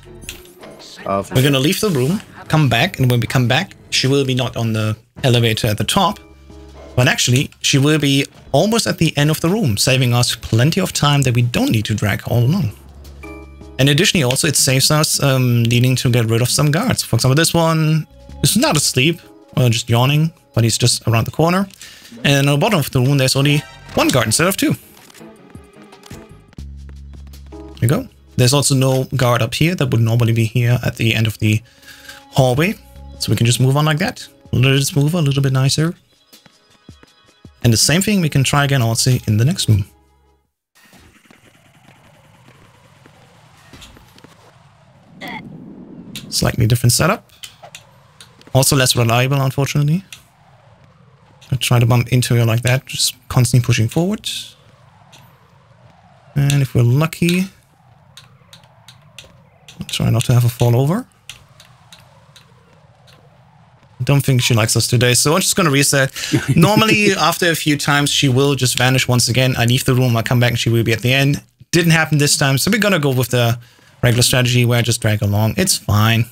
We're gonna leave the room, come back, and when we come back, she will be not on the elevator at the top, But actually, she will be almost at the end of the room, saving us plenty of time that we don't need to drag all along. And additionally, also, it saves us needing to get rid of some guards. For example, this one is not asleep, or just yawning, but he's just around the corner. And on the bottom of the room, there's only one guard instead of two. There you go. There's also no guard up here that would normally be here at the end of the hallway. So we can just move on like that. Let's move a little bit nicer. And the same thing we can try again also in the next room. Slightly different setup. Also less reliable, unfortunately. I try to bump into her like that, just constantly pushing forward. And if we're lucky, I'll try not to have a fall over. Don't think she likes us today, so I'm just going to reset. Normally, after a few times, she will just vanish once again. I leave the room, I come back, and she will be at the end. Didn't happen this time, so we're going to go with the regular strategy where I just drag along. It's fine.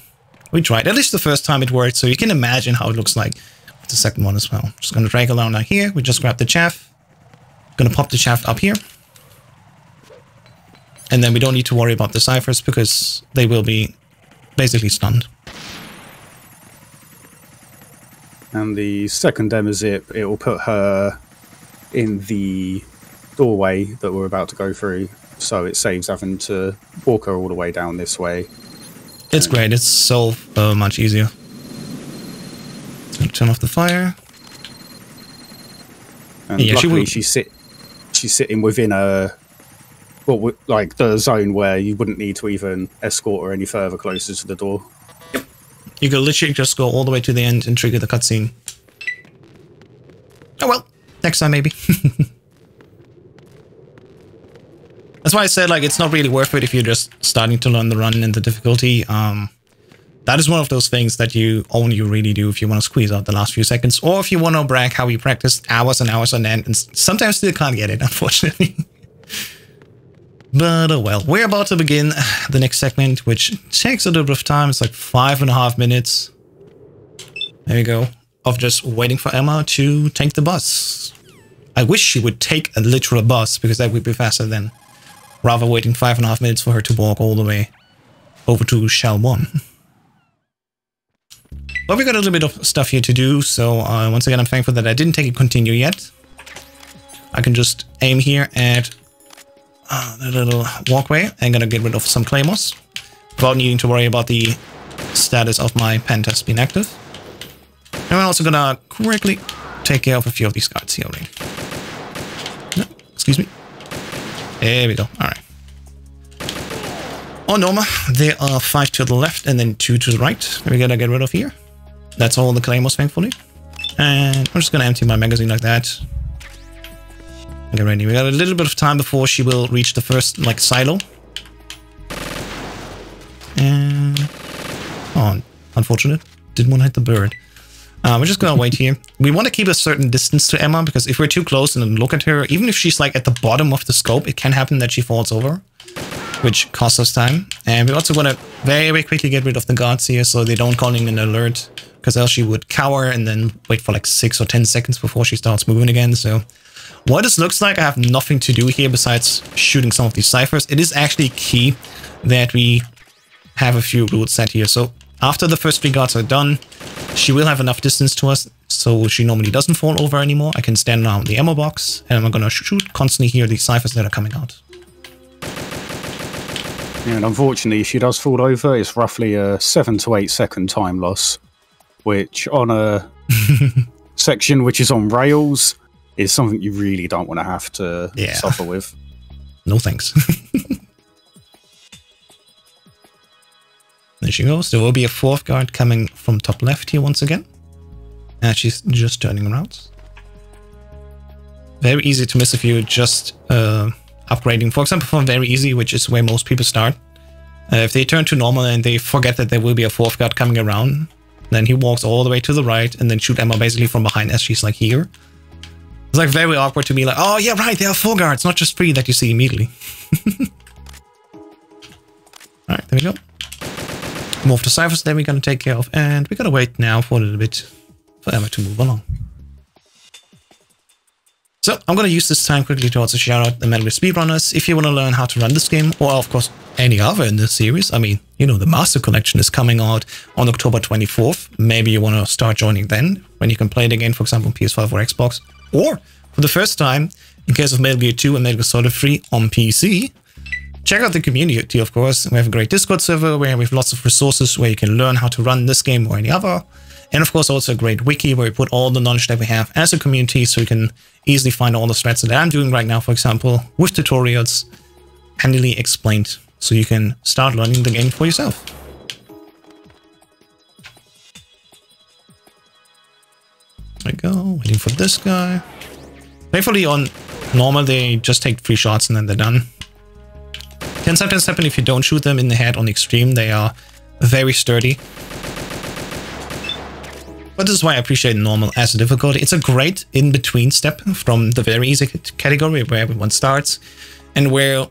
We tried. At least the first time it worked, so you can imagine how it looks like with the second one as well. Just going to drag along now here. We just grab the chaff. Going to pop the chaff up here. And then we don't need to worry about the ciphers because they will be basically stunned. And the second demo zip, it will put her in the doorway that we're about to go through, so it saves having to walk her all the way down this way. It's great. It's so much easier. So turn off the fire. And yeah, luckily she's sitting within a, well, like the zone where you wouldn't need to even escort her any further closer to the door. You can literally just go all the way to the end and trigger the cutscene. Oh well, next time maybe. That's why I said, like, it's not really worth it if you're just starting to learn the run and the difficulty. That is one of those things that you only really do if you want to squeeze out the last few seconds, or if you want to brag how you practiced hours and hours on end and sometimes still can't get it, unfortunately. But oh well, we're about to begin the next segment, which takes a little bit of time. It's like 5.5 minutes. There we go. Of just waiting for Emma to take the bus. I wish she would take a literal bus because that would be faster than rather waiting 5.5 minutes for her to walk all the way over to Shell 1. But we got a little bit of stuff here to do. So once again, I'm thankful that I didn't take a continue yet. I can just aim here at the little walkway. I'm gonna get rid of some claymores without needing to worry about the status of my Pentas being active. And we're also gonna quickly take care of a few of these guards here already. No, excuse me. There we go. Alright. On Norma, there are 5 to the left and then 2 to the right. We're gonna get rid of here. That's all the claymores, thankfully. And I'm just gonna empty my magazine like that. Okay, ready. We got a little bit of time before she will reach the first, like, silo. And oh, unfortunate. Didn't want to hit the bird. We're just going to wait here. We want to keep a certain distance to Emma, because if we're too close and then look at her, even if she's, like, at the bottom of the scope, it can happen that she falls over, which costs us time. And we're also going to very quickly get rid of the guards here, so they don't call in an alert, because else she would cower and then wait for, like, 6 or 10 seconds before she starts moving again, so... What this looks like, I have nothing to do here besides shooting some of these ciphers. It is actually key that we have a few rules set here. So after the first 3 guards are done, she will have enough distance to us, so she normally doesn't fall over anymore. I can stand around the ammo box, and I'm going to shoot constantly here these ciphers that are coming out. And unfortunately, if she does fall over, it's roughly a 7 to 8 second time loss, which on a section which is on rails... is something you really don't want to have to suffer with. No thanks. There she goes. There will be a 4th guard coming from top left here once again. And she's just turning around. Very easy to miss if you're just upgrading. For example, from very easy, which is where most people start. If they turn to normal and they forget that there will be a 4th guard coming around, then he walks all the way to the right and then shoot Emma basically from behind as she's like here. It's like very awkward to be like, oh yeah, right, there are 4 guards, not just 3 that you see immediately. Alright, there we go. Move the ciphers that we're gonna take care of, and we're gonna wait now for a little bit for Emma to move along. So I'm going to use this time quickly to also shout out the Metal Gear speedrunners. If you want to learn how to run this game, or of course any other in this series, I mean, you know, the Master Collection is coming out on October 24th. Maybe you want to start joining then, when you can play it again, for example, on PS5 or Xbox, or for the first time, in case of Metal Gear 2 and Metal Gear Solid 3 on PC. Check out the community, of course. We have a great Discord server where we have lots of resources where you can learn how to run this game or any other. And of course, also a great wiki where we put all the knowledge that we have as a community, so you can easily find all the threads that I'm doing right now, for example, with tutorials handily explained, so you can start learning the game for yourself. There we go, waiting for this guy. Thankfully on normal, they just take 3 shots and then they're done. Can sometimes happen if you don't shoot them in the head on extreme. They are very sturdy. But this is why I appreciate normal as a difficulty. It's a great in-between step from the very easy category where everyone starts, and where,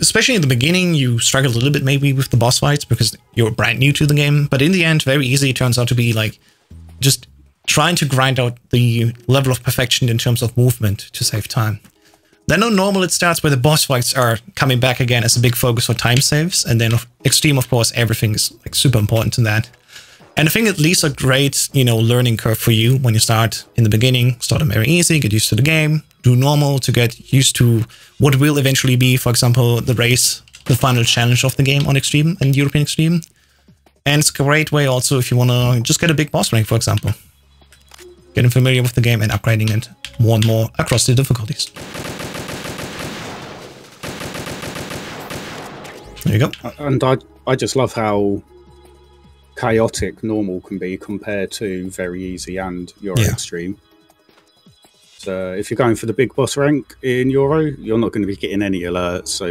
especially in the beginning, you struggle a little bit maybe with the boss fights because you're brand new to the game. But in the end, very easy it turns out to be, like, just trying to grind out the level of perfection in terms of movement to save time. Then on normal, it starts where the boss fights are coming back again as a big focus for time saves. And then extreme, of course, everything is like super important in that. And I think it leaves a great, you know, learning curve for you when you start in the beginning. Start on very easy, get used to the game, do normal to get used to what will eventually be, for example, the race, the final challenge of the game on extreme and European extreme. And it's a great way also if you want to just get a big boss rank, for example. Getting familiar with the game and upgrading it more and more across the difficulties. There you go. And I just love how chaotic normal can be compared to very easy and Euro extreme. So if you're going for the big boss rank in Euro, you're not going to be getting any alerts, so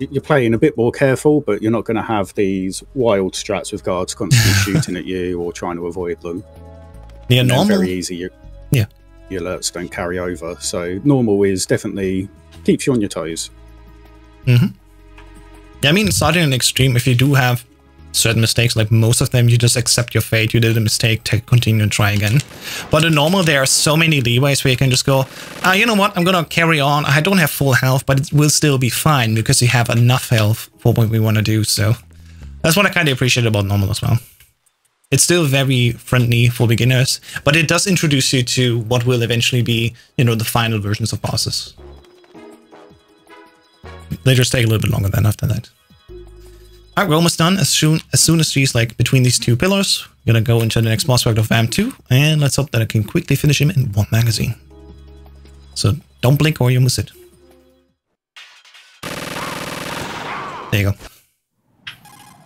you're playing a bit more careful, but you're not going to have these wild strats with guards constantly shooting at you or trying to avoid them. Yeah, and normal, very easy, your alerts don't carry over, so normal is definitely keeps you on your toes. I mean, starting in extreme, if you do have certain mistakes, like most of them, you just accept your fate. You did a mistake, continue and try again. But in normal, there are so many leeways where you can just go, you know what, I'm gonna carry on. I don't have full health, but it will still be fine because you have enough health for what we want to do. So that's what I kind of appreciate about normal as well. It's still very friendly for beginners, but it does introduce you to what will eventually be, you know, the final versions of bosses. They just take a little bit longer than after that. Alright, we're almost done. As soon as she's like between these two pillars, we're gonna go into the next boss fight of VAM2, and let's hope that I can quickly finish him in 1 magazine. So don't blink or you'll miss it. There you go.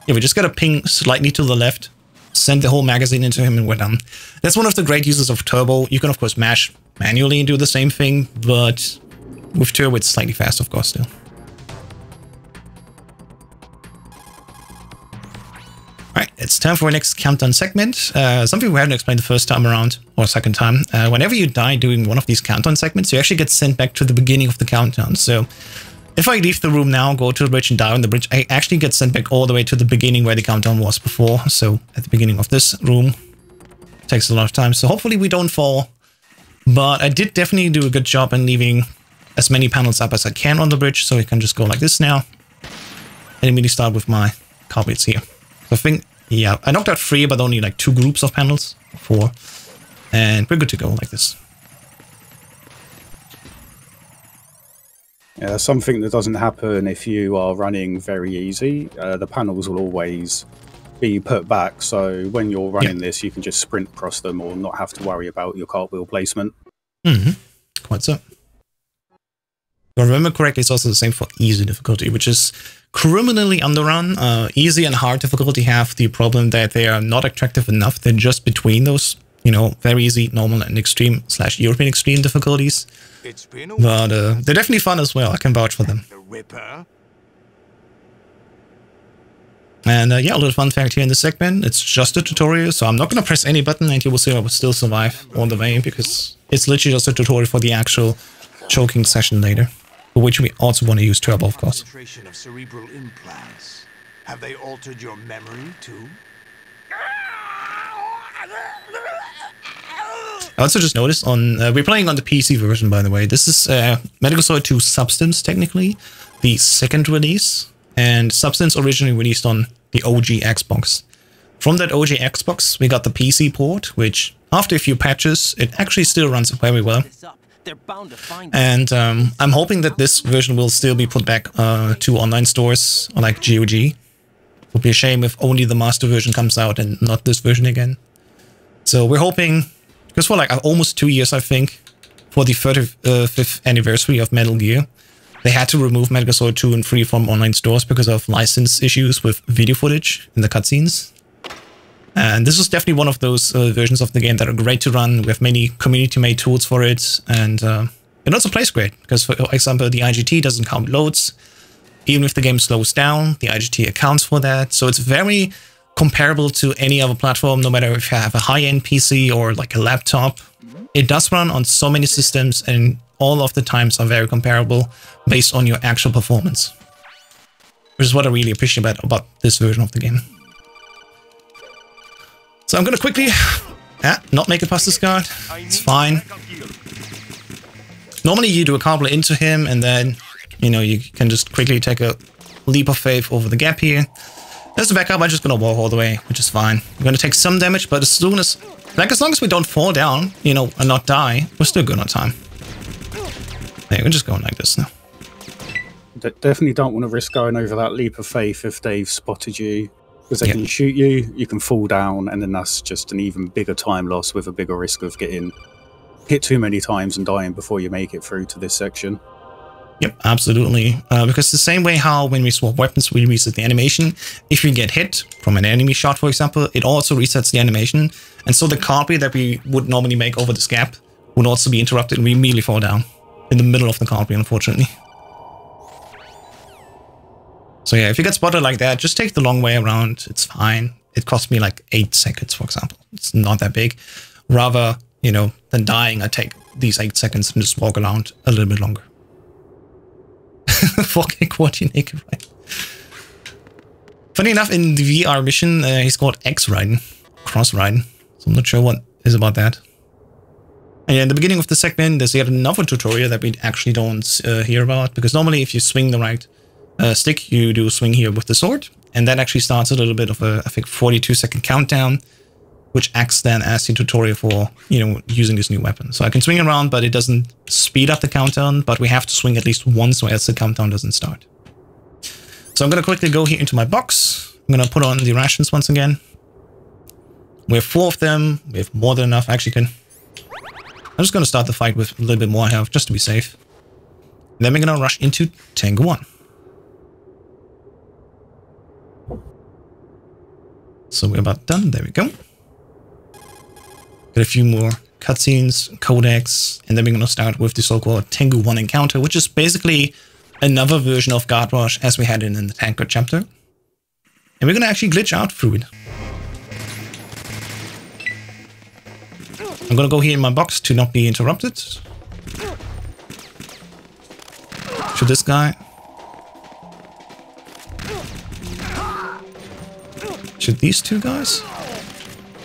Yeah, we just gotta ping slightly to the left, send the whole magazine into him, and we're done. That's one of the great uses of Turbo. You can of course mash manually and do the same thing, but with Turbo it's slightly faster, of course, still. Alright, it's time for our next countdown segment. Something we haven't explained the first time around, or second time. Whenever you die doing one of these countdown segments, you actually get sent back to the beginning of the countdown. So if I leave the room now, go to the bridge and die on the bridge, I actually get sent back all the way to the beginning where the countdown was before. So at the beginning of this room, it takes a lot of time. So hopefully we don't fall, but I did definitely do a good job in leaving as many panels up as I can on the bridge. So I can just go like this now and immediately start with my carpets here. I think, yeah, I knocked out 3, but only like 2 groups of panels, 4, and we're good to go like this. Yeah, something that doesn't happen if you are running very easy, the panels will always be put back, so when you're running this, you can just sprint across them or not have to worry about your cartwheel placement. Quite so. If I remember correctly, it's also the same for easy difficulty, which is criminally underrun. Easy and hard difficulty have the problem that they are not attractive enough. They're just between those, you know, very easy, normal, and extreme / European extreme difficulties. But they're definitely fun as well. I can vouch for them. And yeah, a little fun fact here in this segment. It's just a tutorial, so I'm not going to press any button, and you will see I will still survive all the way because it's literally just a tutorial for the actual choking session later, for which we also want to use Turbo, of course. Of cerebral implants. Have they altered your memory too? I also just noticed on we're playing on the PC version, by the way. This is Metal Gear Solid 2 Substance, technically the second release, and Substance originally released on the OG Xbox. From that OG Xbox, we got the PC port, which after a few patches, it actually still runs very well. And I'm hoping that this version will still be put back to online stores like GOG. It would be a shame if only the master version comes out and not this version again. So we're hoping, because for like almost 2 years, I think, for the 35th anniversary of Metal Gear, they had to remove Metal Gear Solid 2 and 3 from online stores because of license issues with video footage in the cutscenes. And this is definitely one of those versions of the game that are great to run. We have many community-made tools for it, and it also plays great, because, for example, the IGT doesn't count loads. Even if the game slows down, the IGT accounts for that. So it's very comparable to any other platform, no matter if you have a high-end PC or like a laptop. It does run on so many systems, and all of the times are very comparable based on your actual performance, which is what I really appreciate about this version of the game. So I'm gonna quickly not make it past this guard. It's fine. Normally you do a cartwheel into him and then, you know, you can just quickly take a leap of faith over the gap here. As a backup, I'm just gonna walk all the way, which is fine. We're gonna take some damage, but as long as we don't fall down, you know, and not die, we're still good on time. Hey, we're just going like this now. Definitely don't want to risk going over that leap of faith if they've spotted you. Because they can shoot you, you can fall down, and then that's just an even bigger time loss with a bigger risk of getting hit too many times and dying before you make it through to this section. Yep, absolutely. Because the same way how when we swap weapons, we reset the animation. If you get hit from an enemy shot, for example, it also resets the animation. And so the copy that we would normally make over this gap would also be interrupted, and we immediately fall down in the middle of the copy, unfortunately. So yeah, if you get spotted like that, just take the long way around. It's fine. It cost me like 8 seconds, for example. It's not that big. Rather, you know, than dying, I take these 8 seconds and just walk around a little bit longer. Fucking quadgy naked, right? Funny enough, in the VR mission, he's called X-Raiden, Cross-Raiden. So I'm not sure what is about that. And yeah, in the beginning of the segment, there's yet another tutorial that we actually don't hear about, because normally if you swing the right stick, you do swing here with the sword, and that actually starts a little bit of a, I think, 42-second countdown, which acts then as the tutorial for, you know, using this new weapon. So I can swing around, but it doesn't speed up the countdown, but we have to swing at least once or else the countdown doesn't start. So I'm going to quickly go here into my box. I'm going to put on the rations once again. We have 4 of them. We have more than enough. I actually can... I'm just going to start the fight with a little bit more health, just to be safe. And then we're going to rush into Tengu 1. So we're about done. There we go. Got a few more cutscenes, codecs, and then we're going to start with the so-called Tengu 1 encounter, which is basically another version of Guard Rush as we had it in the Tanker chapter. And we're going to actually glitch out through it. I'm going to go here in my box to not be interrupted. Shoot this guy. Shoot these two guys,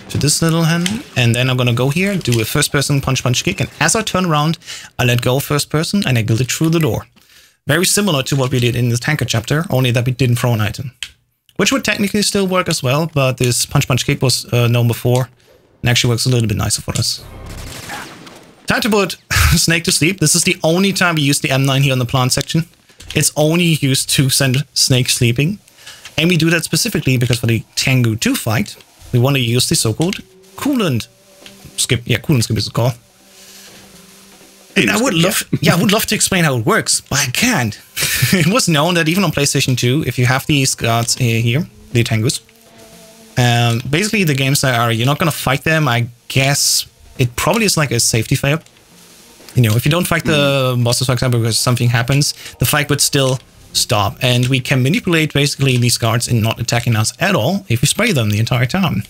shoot this little hand, and then I'm gonna go here, do a first person punch punch kick, and as I turn around, I let go first person and I glitch through the door. Very similar to what we did in the Tanker chapter, only that we didn't throw an item, which would technically still work as well, but this punch punch kick was known before and actually works a little bit nicer for us. Time to put Snake to sleep. This is the only time we use the M9 here on the plant section. It's only used to send Snake sleeping. And we do that specifically because for the Tengu 2 fight, we want to use the so-called Coolant Skip. Yeah, Coolant Skip is the call. And I would love, I would love to explain how it works, but I can't. It was known that even on PlayStation 2, if you have these guards here, the Tengus, basically the games that are, you're not going to fight them, I guess it probably is like a safety fail. You know, if you don't fight the bosses, for example, because something happens, the fight would still stop, and we can manipulate basically these guards in not attacking us at all if we spray them the entire time.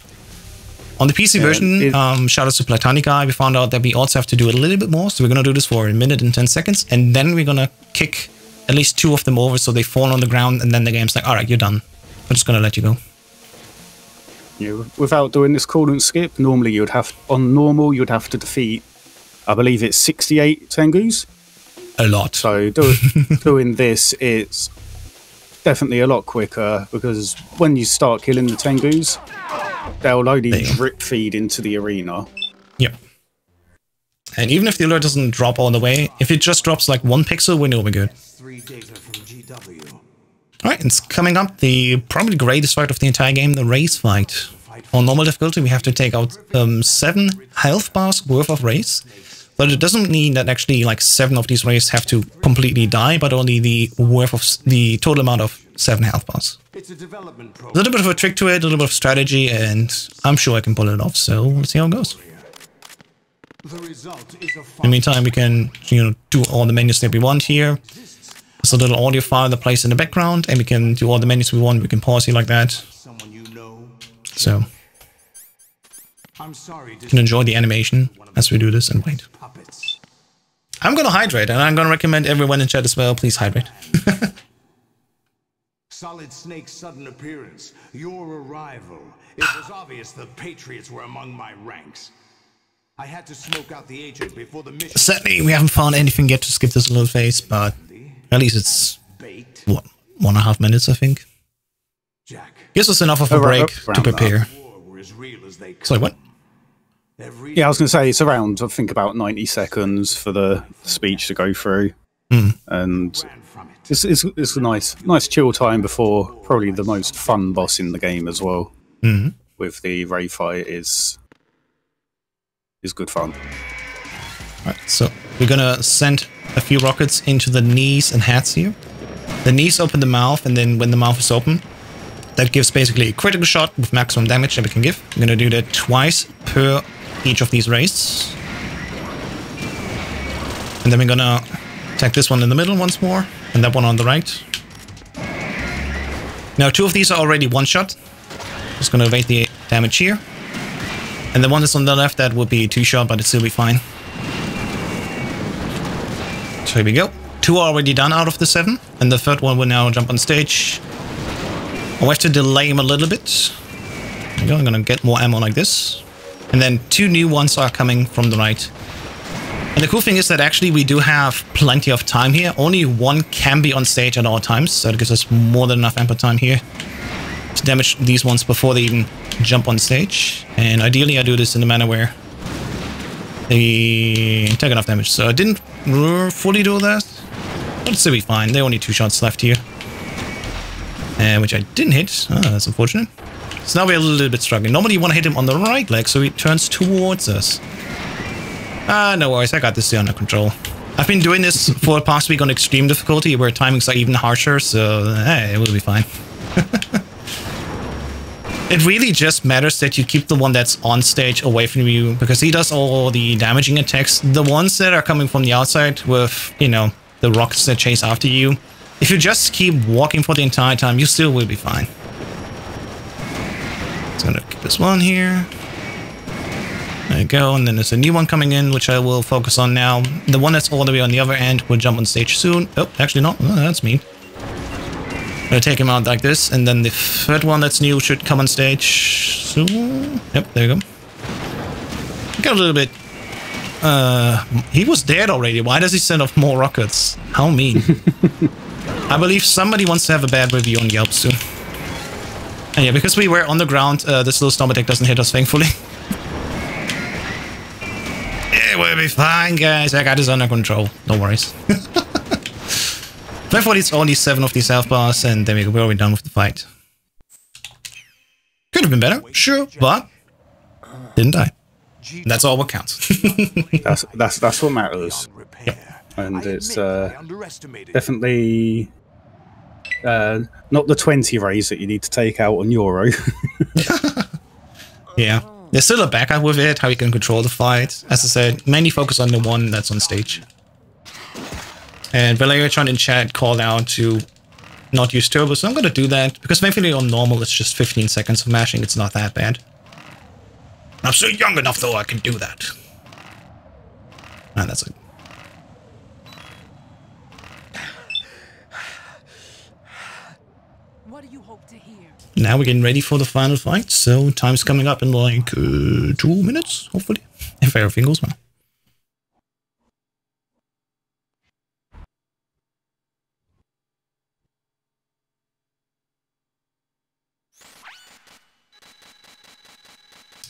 On the PC version, shout out to Platonic Guy, we found out that we also have to do it a little bit more, so we're going to do this for a minute and 10 seconds, and then we're going to kick at least 2 of them over so they fall on the ground, and then the game's like, alright, you're done. I'm just going to let you go. you, without doing this coolant skip, normally you would have, on normal, you'd have to defeat, I believe it's 68 Tengus. A lot. So doing this, it's definitely a lot quicker, because when you start killing the Tengus, they'll only drip feed into the arena. Yep. And even if the alert doesn't drop all the way, if it just drops like 1 pixel, we know we're good. Alright, it's coming up, the probably greatest fight of the entire game, the Rays fight. On normal difficulty, we have to take out 7 health bars worth of Rays. But it doesn't mean that actually like 7 of these Rays have to completely die, but only the worth of the total amount of 7 health bars. A little bit of a trick to it, a little bit of strategy, and I'm sure I can pull it off, so let's see how it goes. In the meantime, we can, you know, do all the menus that we want here. There's a little audio file that plays in the background, and we can do all the menus we want. We can pause here like that. So, you can enjoy the animation as we do this and wait. I'm gonna hydrate, and I'm gonna recommend everyone in chat as well, please hydrate. Solid Snake's sudden appearance, your arrival. It was obvious the Patriots were among my ranks. I had to smoke out the agent before the mission. Sadly, we haven't found anything yet to skip this little phase, but at least it's, what, 1.5 minutes, I think. Gives us enough of a break to prepare. Sorry, what? Yeah, I was going to say, it's around, I think, about 90 seconds for the speech to go through. Mm. And it's a nice chill time before probably the most fun boss in the game as well. Mm-hmm. With the Ray fight is good fun. Alright, so we're gonna send a few rockets into the knees and hats here. The knees open the mouth, and then when the mouth is open, that gives basically a critical shot with maximum damage that we can give. I'm gonna do that twice per each of these rays. And then we're gonna attack this one in the middle once more, and that one on the right. Now 2 of these are already one shot. Just gonna evade the damage here. And the one that's on the left, that would be 2-shot, but it'd still be fine. So here we go. 2 are already done out of the 7, and the third one will now jump on stage. I'll have to delay him a little bit. There we go. I'm gonna get more ammo like this. And then 2 new ones are coming from the right. And the cool thing is that actually we do have plenty of time here. Only 1 can be on stage at all times, so that gives us more than enough ample time here to damage these ones before they even jump on stage. And ideally I do this in a manner where they take enough damage. So I didn't fully do that, but it's still be fine. There are only 2 shots left here, and which I didn't hit. Oh, that's unfortunate. So now we're a little bit struggling. Normally you want to hit him on the right leg so he turns towards us. Ah, no worries, I got this under control. I've been doing this for the past week on extreme difficulty where timings are even harsher, so hey, it will be fine. It really just matters that you keep the one that's on stage away from you, because he does all the damaging attacks. The ones that are coming from the outside with, you know, the rockets that chase after you, if you just keep walking for the entire time, you still will be fine. So I'm gonna keep this one here. There you go, and then there's a new one coming in, which I will focus on now. The one that's all the way on the other end will jump on stage soon. Oh, actually not. Oh, that's mean. Gonna take him out like this, and then the third one that's new should come on stage soon. Yep, there you go. Got a little bit... he was dead already. Why does he send off more rockets? How mean. I believe somebody wants to have a bad review on Yelp soon. And yeah, because we were on the ground, this little storm attack doesn't hit us, thankfully. It will be fine, guys. I got this under control. No worries. Therefore, it's only 7 of these health bars, and then we're already done with the fight. Could have been better, sure, but didn't die. That's all what counts. that's what matters. Yep. And it's definitely not the 20 rays that you need to take out on Euro. Yeah, there's still a backup with it, how you can control the fight. As I said, mainly focus on the one that's on stage. And Valerian in chat called out to not use turbo, so I'm going to do that, because mainly on normal it's just 15 seconds of mashing, it's not that bad. I'm still young enough though, I can do that. And that's it. What do you hope Now we're getting ready for the final fight, so time's coming up in like 2 minutes, hopefully, if everything goes well.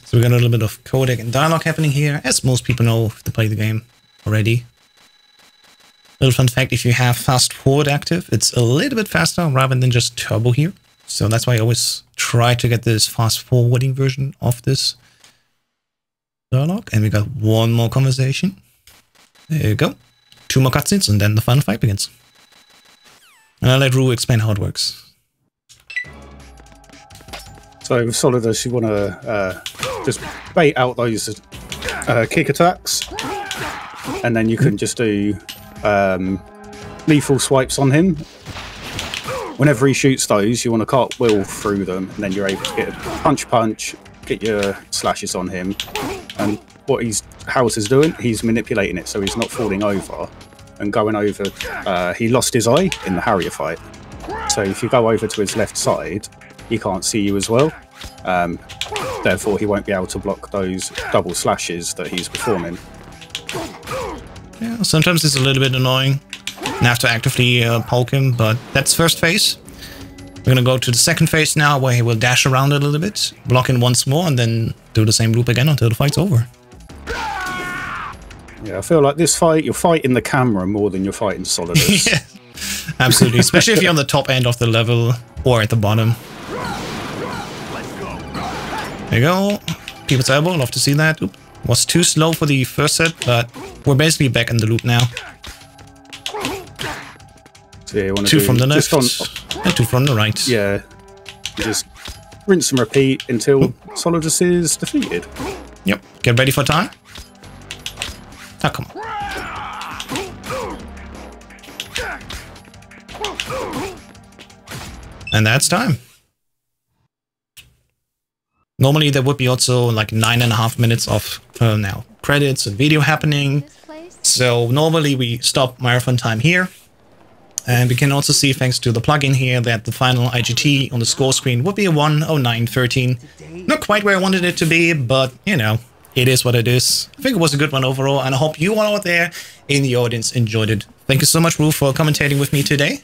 So we got a little bit of codec and dialogue happening here, as most people know if they play the game already. Little fun fact, if you have fast forward active, it's a little bit faster rather than just turbo here. So that's why I always try to get this fast forwarding version of this dialogue. And we got one more conversation. There you go. 2 more cutscenes and then the final fight begins. And I'll let Ru explain how it works. So with Solidus, you want to just bait out those kick attacks, and then you can just do lethal swipes on him. Whenever he shoots those, you want to cartwheel through them, and then you're able to get a punch, get your slashes on him. And what House is doing, he's manipulating it so he's not falling over and going over. He lost his eye in the Harrier fight, so if you go over to his left side, he can't see you as well. Therefore, he won't be able to block those double slashes that he's performing. Yeah, sometimes it's a little bit annoying. You have to actively poke him, but that's first phase. We're going to go to the second phase now, where he will dash around a little bit, block him once more, and then do the same loop again until the fight's over. Yeah, I feel like this fight, you're fighting the camera more than you're fighting Solidus. Yeah, absolutely, especially if you're on the top end of the level or at the bottom. There you go. People's elbow, love to see that. Oop. Was too slow for the first set, but we're basically back in the loop now. So yeah, you want to do from the left, and 2 from the right. Yeah, you just rinse and repeat until Solidus is defeated. Yep, get ready for time. Ah, come on. And that's time. Normally there would be also like 9.5 minutes of now credits and video happening. So normally we stop marathon time here. And we can also see, thanks to the plugin here, that the final IGT on the score screen would be a 1:09:13. Not quite where I wanted it to be, but, you know, it is what it is. I think it was a good one overall, and I hope you all out there in the audience enjoyed it. Thank you so much, Ru, for commentating with me today.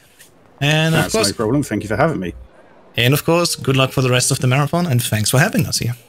And of course, that's no problem. Thank you for having me. And of course, good luck for the rest of the marathon, and thanks for having us here.